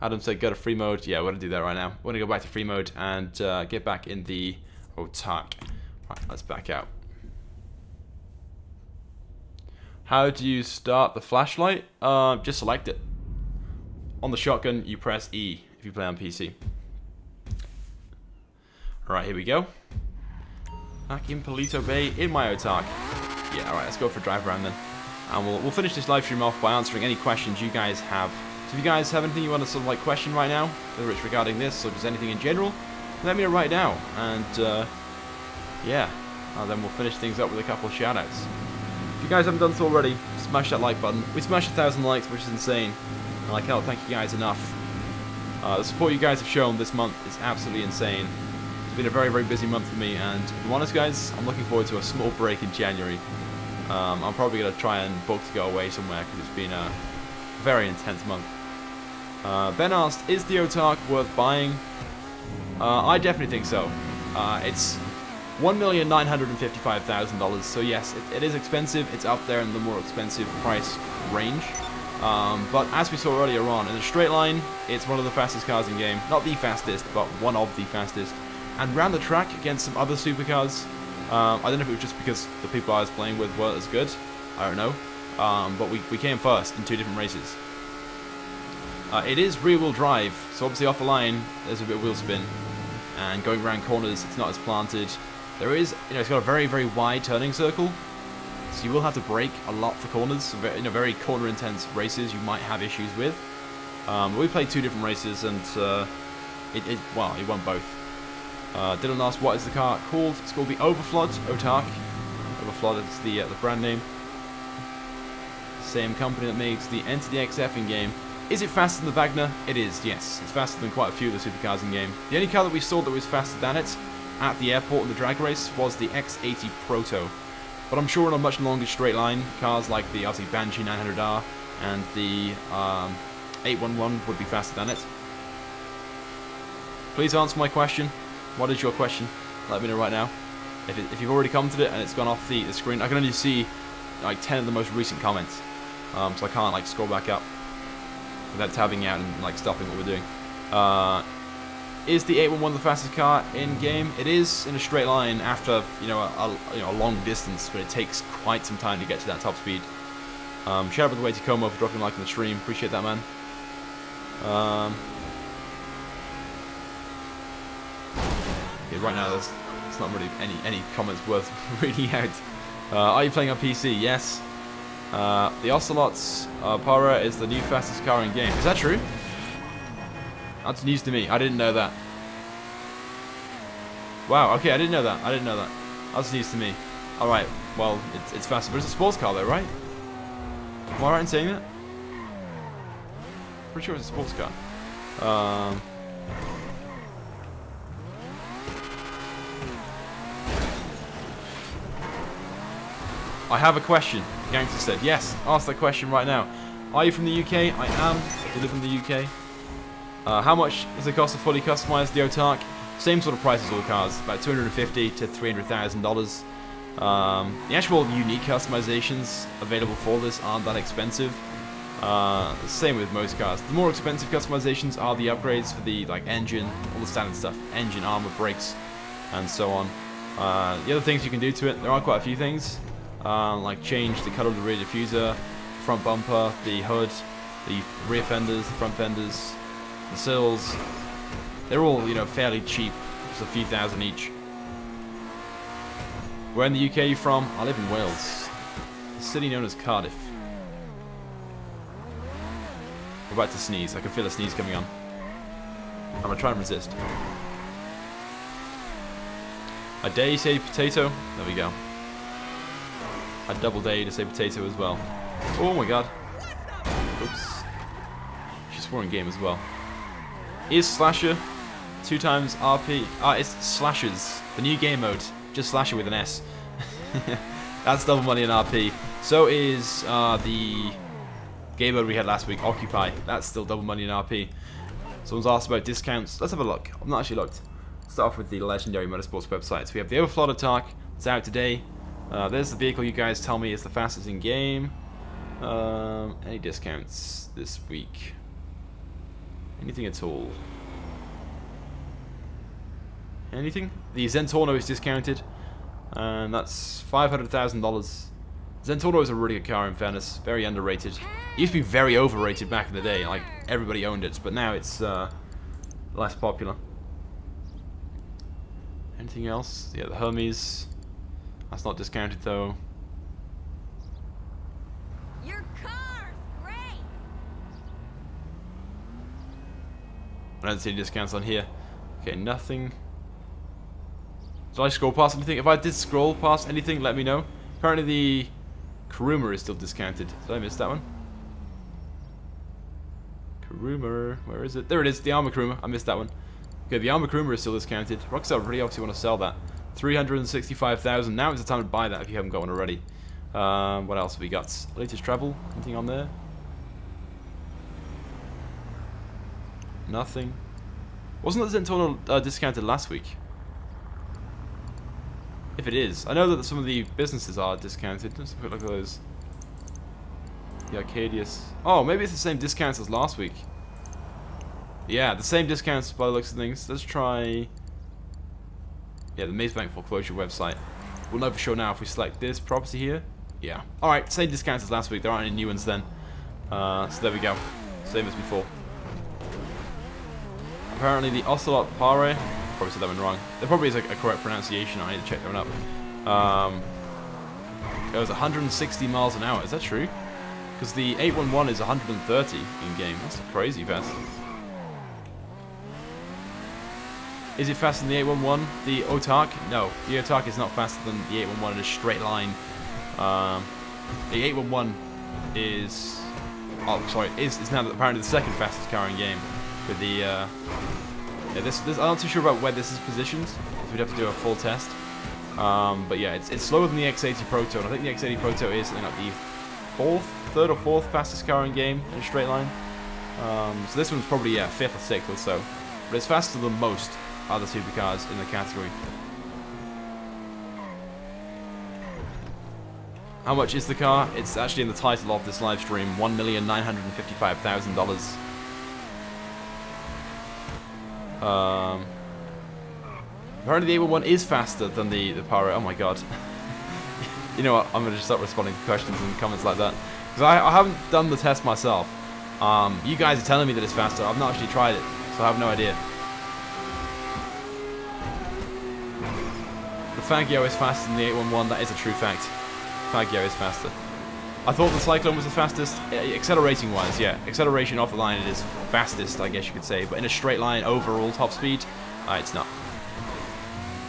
Adam said go to free mode. Yeah, we're going to do that right now. We're going to go back to free mode and get back in the Autarch. Right, let's back out. How do you start the flashlight? Just select it. On the shotgun you press E if you play on PC. Alright, here we go. Back in Polito Bay in my Autarch. Yeah, alright, let's go for a drive around then. And we'll finish this live stream off by answering any questions you guys have. So if you guys have anything you want to sort of like question right now, whether it's regarding this or just anything in general, let me know right now. And yeah, then we'll finish things up with a couple of shoutouts. If you guys haven't done so already, smash that like button. We smashed 1,000 likes, which is insane. And I can't thank you guys enough. The support you guys have shown this month is absolutely insane. It's been a very, very busy month for me, and to be honest, guys, I'm looking forward to a small break in January. I'm probably going to try and book to go away somewhere, because it's been a very intense month. Ben asked, is the Autarch worth buying? I definitely think so. It's $1,955,000, so yes, it is expensive. It's up there in the more expensive price range. But as we saw earlier on, in a straight line, it's one of the fastest cars in game. Not the fastest, but one of the fastest. And round the track against some other supercars, I don't know if it was just because the people I was playing with weren't as good, I don't know. But we came first in two different races. It is rear-wheel drive, so obviously off the line, there's a bit of wheel spin. And going around corners, it's not as planted. There is, you know, it's got a very, very wide turning circle. So you will have to brake a lot for corners. In a very corner-intense races, you might have issues with. We played two different races, and well, he won both. Dylan asked, "What is the car called?" It's called the Overflod Autarch. Overflod is the brand name. Same company that makes the Entity XF in game. Is it faster than the Wagner? It is. Yes, it's faster than quite a few of the supercars in game. The only car that we saw that was faster than it at the airport in the drag race was the X80 Proto. But I'm sure on a much longer straight line, cars like the obviously Banshee 900R and the 811 would be faster than it. Please answer my question. What is your question? Let me know right now. If you've already commented it and it's gone off the screen, I can only see like 10 of the most recent comments. So I can't like scroll back up without tabbing out and like stopping what we're doing. Is the 811 the fastest car in game? It is in a straight line after, you know, a long distance, but it takes quite some time to get to that top speed. Shout out by the way to Como for dropping a like on the stream. Appreciate that, man. Yeah, right now there's not really any comments worth reading out. Are you playing on PC? Yes. The Ocelot's Para is the new fastest car in game. Is that true? That's news to me. I didn't know that. Wow, okay, I didn't know that. I didn't know that. That's news to me. Alright, well, it's faster. But it's a sports car, though, right? Am I right in saying that? Pretty sure it's a sports car. I have a question, Gangster said. Yes, ask that question right now. Are you from the UK? I am. I live in the UK. How much does it cost to fully customize the Autarch? Same sort of price as all cars, about $250,000 to $300,000. The actual unique customizations available for this aren't that expensive. Same with most cars. The more expensive customizations are the upgrades for the like engine, all the standard stuff, engine, armor, brakes, and so on. The other things you can do to it, there are quite a few things, like change the color of the rear diffuser, front bumper, the hood, the rear fenders, the front fenders. The sills, they're all, you know, fairly cheap, just a few thousand each. Where in the UK are you from? I live in Wales, a city known as Cardiff. I'm about to sneeze, I can feel a sneeze coming on. I'm going to try and resist. I dare you say potato, there we go. I double dare you to say potato as well. Oh my god. Oops. She's swearing game as well. Is Slasher 2x RP? Ah, it's Slashers, the new game mode. Just Slasher with an S. That's double money in RP. So is the game mode we had last week, Occupy. That's still double money in RP. Someone's asked about discounts. Let's have a look. I've not actually looked. Let's start off with the Legendary Motorsports website. So we have the Overflod Autarch. It's out today. There's the vehicle you guys tell me is the fastest in game. Any discounts this week? Anything at all? Anything? The Zentorno is discounted, and that's $500,000. Zentorno is a really good car in fairness, very underrated. It used to be very overrated back in the day, like everybody owned it, but now it's less popular. Anything else? Yeah, the Hermes. That's not discounted though. I don't see any discounts on here. Okay, nothing. Did I scroll past anything? If I did scroll past anything, let me know. Currently the Karuma is still discounted. Did I miss that one? Karuma, where is it? There it is, the armor Karuma. I missed that one. Okay, the armor Karuma is still discounted. Rockstar really obviously want to sell that. 365,000. Now is the time to buy that if you haven't got one already. What else have we got? Latest travel? Anything on there? Nothing. Wasn't the Zentorno discounted last week? If it is. I know that some of the businesses are discounted. Let's have a quick look at those. The Arcadius. Oh, maybe it's the same discounts as last week. Yeah, the same discounts by the looks of things. Let's try... yeah, the Maze Bank foreclosure website. We'll know for sure now if we select this property here. Yeah. Alright, same discounts as last week. There aren't any new ones then. So there we go. Same as before. Apparently the Ocelot Pare... probably said that one wrong. There probably is a correct pronunciation. I need to check that one up. It was 160 miles an hour. Is that true? Because the 811 is 130 in game. That's crazy fast. Is it faster than the 811? The Autarch? No. The Autarch is not faster than the 811 in a straight line. The 811 is... oh, sorry. It's now apparently the second fastest car in game. With the... yeah, I'm not too sure about where this is positioned, so we'd have to do a full test. But yeah, it's slower than the X80 Proto, and I think the X80 Proto is something like the third or fourth fastest car in game in a straight line. So this one's probably, yeah, fifth or sixth or so. But it's faster than most other supercars in the category. How much is the car? It's actually in the title of this live stream, $1,955,000. Apparently the A1 is faster than the Paro. Oh my god. You know what, I'm going to just start responding to questions and comments like that. Because I haven't done the test myself. You guys are telling me that it's faster. I've not actually tried it, so I have no idea. The Fangio is faster than the 811. That is a true fact. Fangio is faster. I thought the Cyclone was the fastest, accelerating wise, yeah. Acceleration off the line, it is fastest, I guess you could say. But in a straight line, overall top speed, it's not.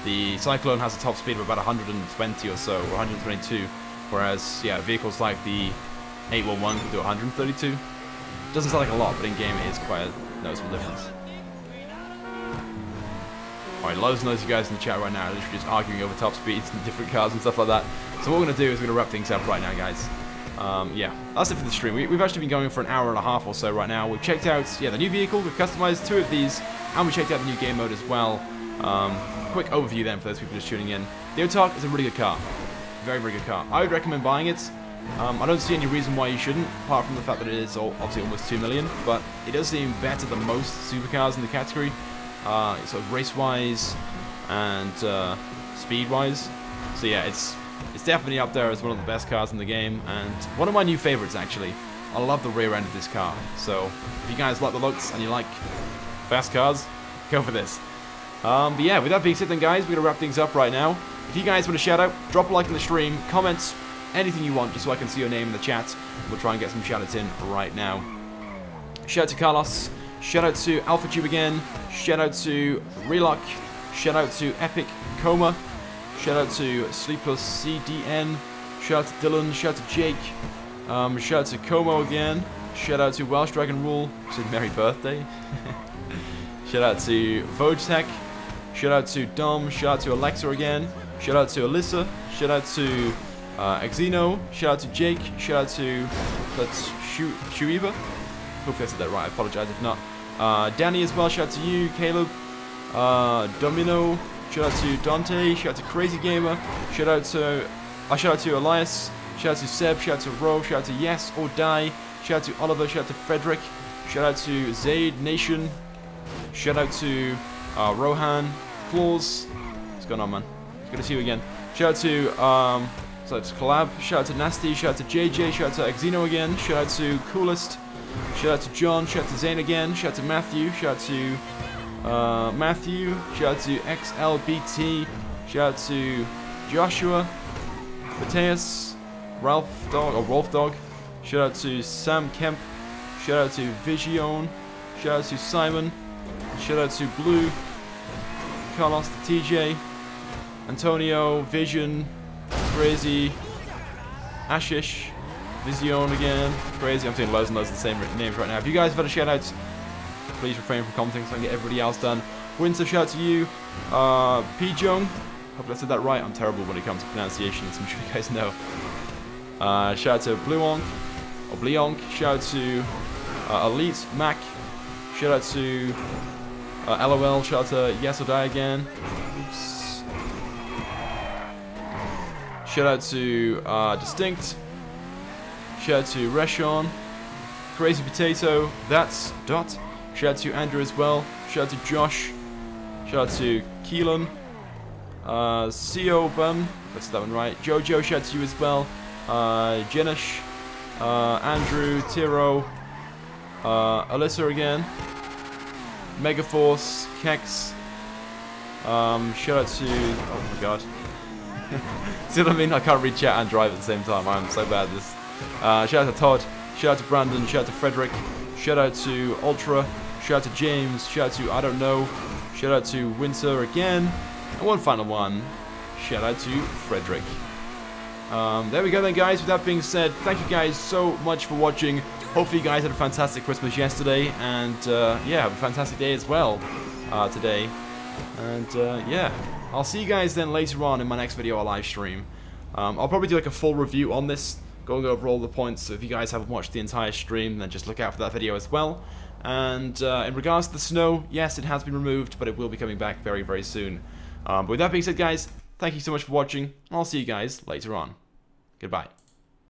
The Cyclone has a top speed of about 120 or so, or 122. Whereas, yeah, vehicles like the 811 can do 132. Doesn't sound like a lot, but in game it is quite a noticeable difference. Alright, loads and loads of you guys in the chat right now, literally just arguing over top speeds and different cars and stuff like that. So what we're going to do is we're going to wrap things up right now, guys. Yeah, that's it for the stream. We've actually been going for an hour and a half or so right now. We've checked out, yeah, the new vehicle. We've customized two of these, and we checked out the new game mode as well. Quick overview then for those people just tuning in. The Autarch is a really good car. Very, very good car. I would recommend buying it. I don't see any reason why you shouldn't, apart from the fact that it is obviously almost 2 million, but it does seem better than most supercars in the category, sort of race-wise and speed-wise. So yeah, it's definitely up there as one of the best cars in the game, and one of my new favorites, actually. I love the rear end of this car, so if you guys like the looks and you like fast cars, go for this. But yeah, with that being said then, guys, we're going to wrap things up right now. If you guys want a shout-out, drop a like in the stream, comments, anything you want, just so I can see your name in the chat. We'll try and get some shout-outs in right now. Shout-out to Carlos, shout-out to AlphaTube again, shout-out to Relock, shout-out to Epic Coma, shout-out to Sleepless CDN, shout-out to Dylan, shout-out to Jake, shout-out to Como again, shout-out to Welsh Dragon Rule, said Merry Birthday, shout-out to Vojtech, shout-out to Dom, shout-out to Alexa again, shout-out to Alyssa, shout-out to Exino, shout-out to Jake, shout-out to Shuiba, hopefully I said that right, I apologize if not, Danny as well, shout-out to you, Caleb, Domino, shout out to Dante, shout out to Crazy Gamer, shout out to Elias, shout out to Seb, shout out to Ro, shout out to Yes or Die, shout out to Oliver, shout out to Frederick, shout out to Zaid Nation, shout out to Rohan, Claus, what's going on, man? It's good to see you again. Shout out to Collab, shout out to Nasty, shout out to JJ, shout out to Exino again, shout out to Coolest, shout out to John, shout out to Zane again, shout out to Matthew, shout out to Matthew, shout out to XLBT, shout out to Joshua, Mateus, Ralph Dog, or Rolf Dog, shout out to Sam Kemp, shout out to Vigion, shout out to Simon, shout out to Blue, Carlos the TJ, Antonio, Vision, Crazy, Ashish, Vision again. Crazy, I'm seeing loads and loads of the same names right now. If you guys have had a shout out, please refrain from commenting so I can get everybody else done. Winter, shout out to you. Pijong, hope I said that right. I'm terrible when it comes to pronunciations, I'm sure you guys know. Shout out to Bluonk, or Bleonk. Shout out to Elite, Mac. Shout out to LOL. Shout out to Yes or Die again. Oops. Shout out to Distinct. Shout out to Reshon. Crazy Potato. That's Dot. Shout out to Andrew as well. Shout out to Josh. Shout out to Keelan. Seobum. That's that one right. Jojo. Shout out to you as well. Jenish. Andrew. Tiro. Alyssa again. Megaforce. Kex. Shout out to. Oh my god. See what I mean? I can't read chat and drive at the same time. I'm so bad at this. Shout out to Todd. Shout out to Brandon. Shout out to Frederick. Shout out to Ultra. Shout out to James. Shout out to I Don't Know. Shout out to Winter again. And one final one. Shout out to Frederick. There we go then, guys. With that being said, thank you guys so much for watching. Hopefully you guys had a fantastic Christmas yesterday. And yeah, have a fantastic day as well today. And yeah, I'll see you guys then later on in my next video or live stream. I'll probably do like a full review on this, going over all the points, so if you guys haven't watched the entire stream, then just look out for that video as well. And in regards to the snow, yes, it has been removed, but it will be coming back very, very soon. But with that being said, guys, thank you so much for watching, and I'll see you guys later on. Goodbye.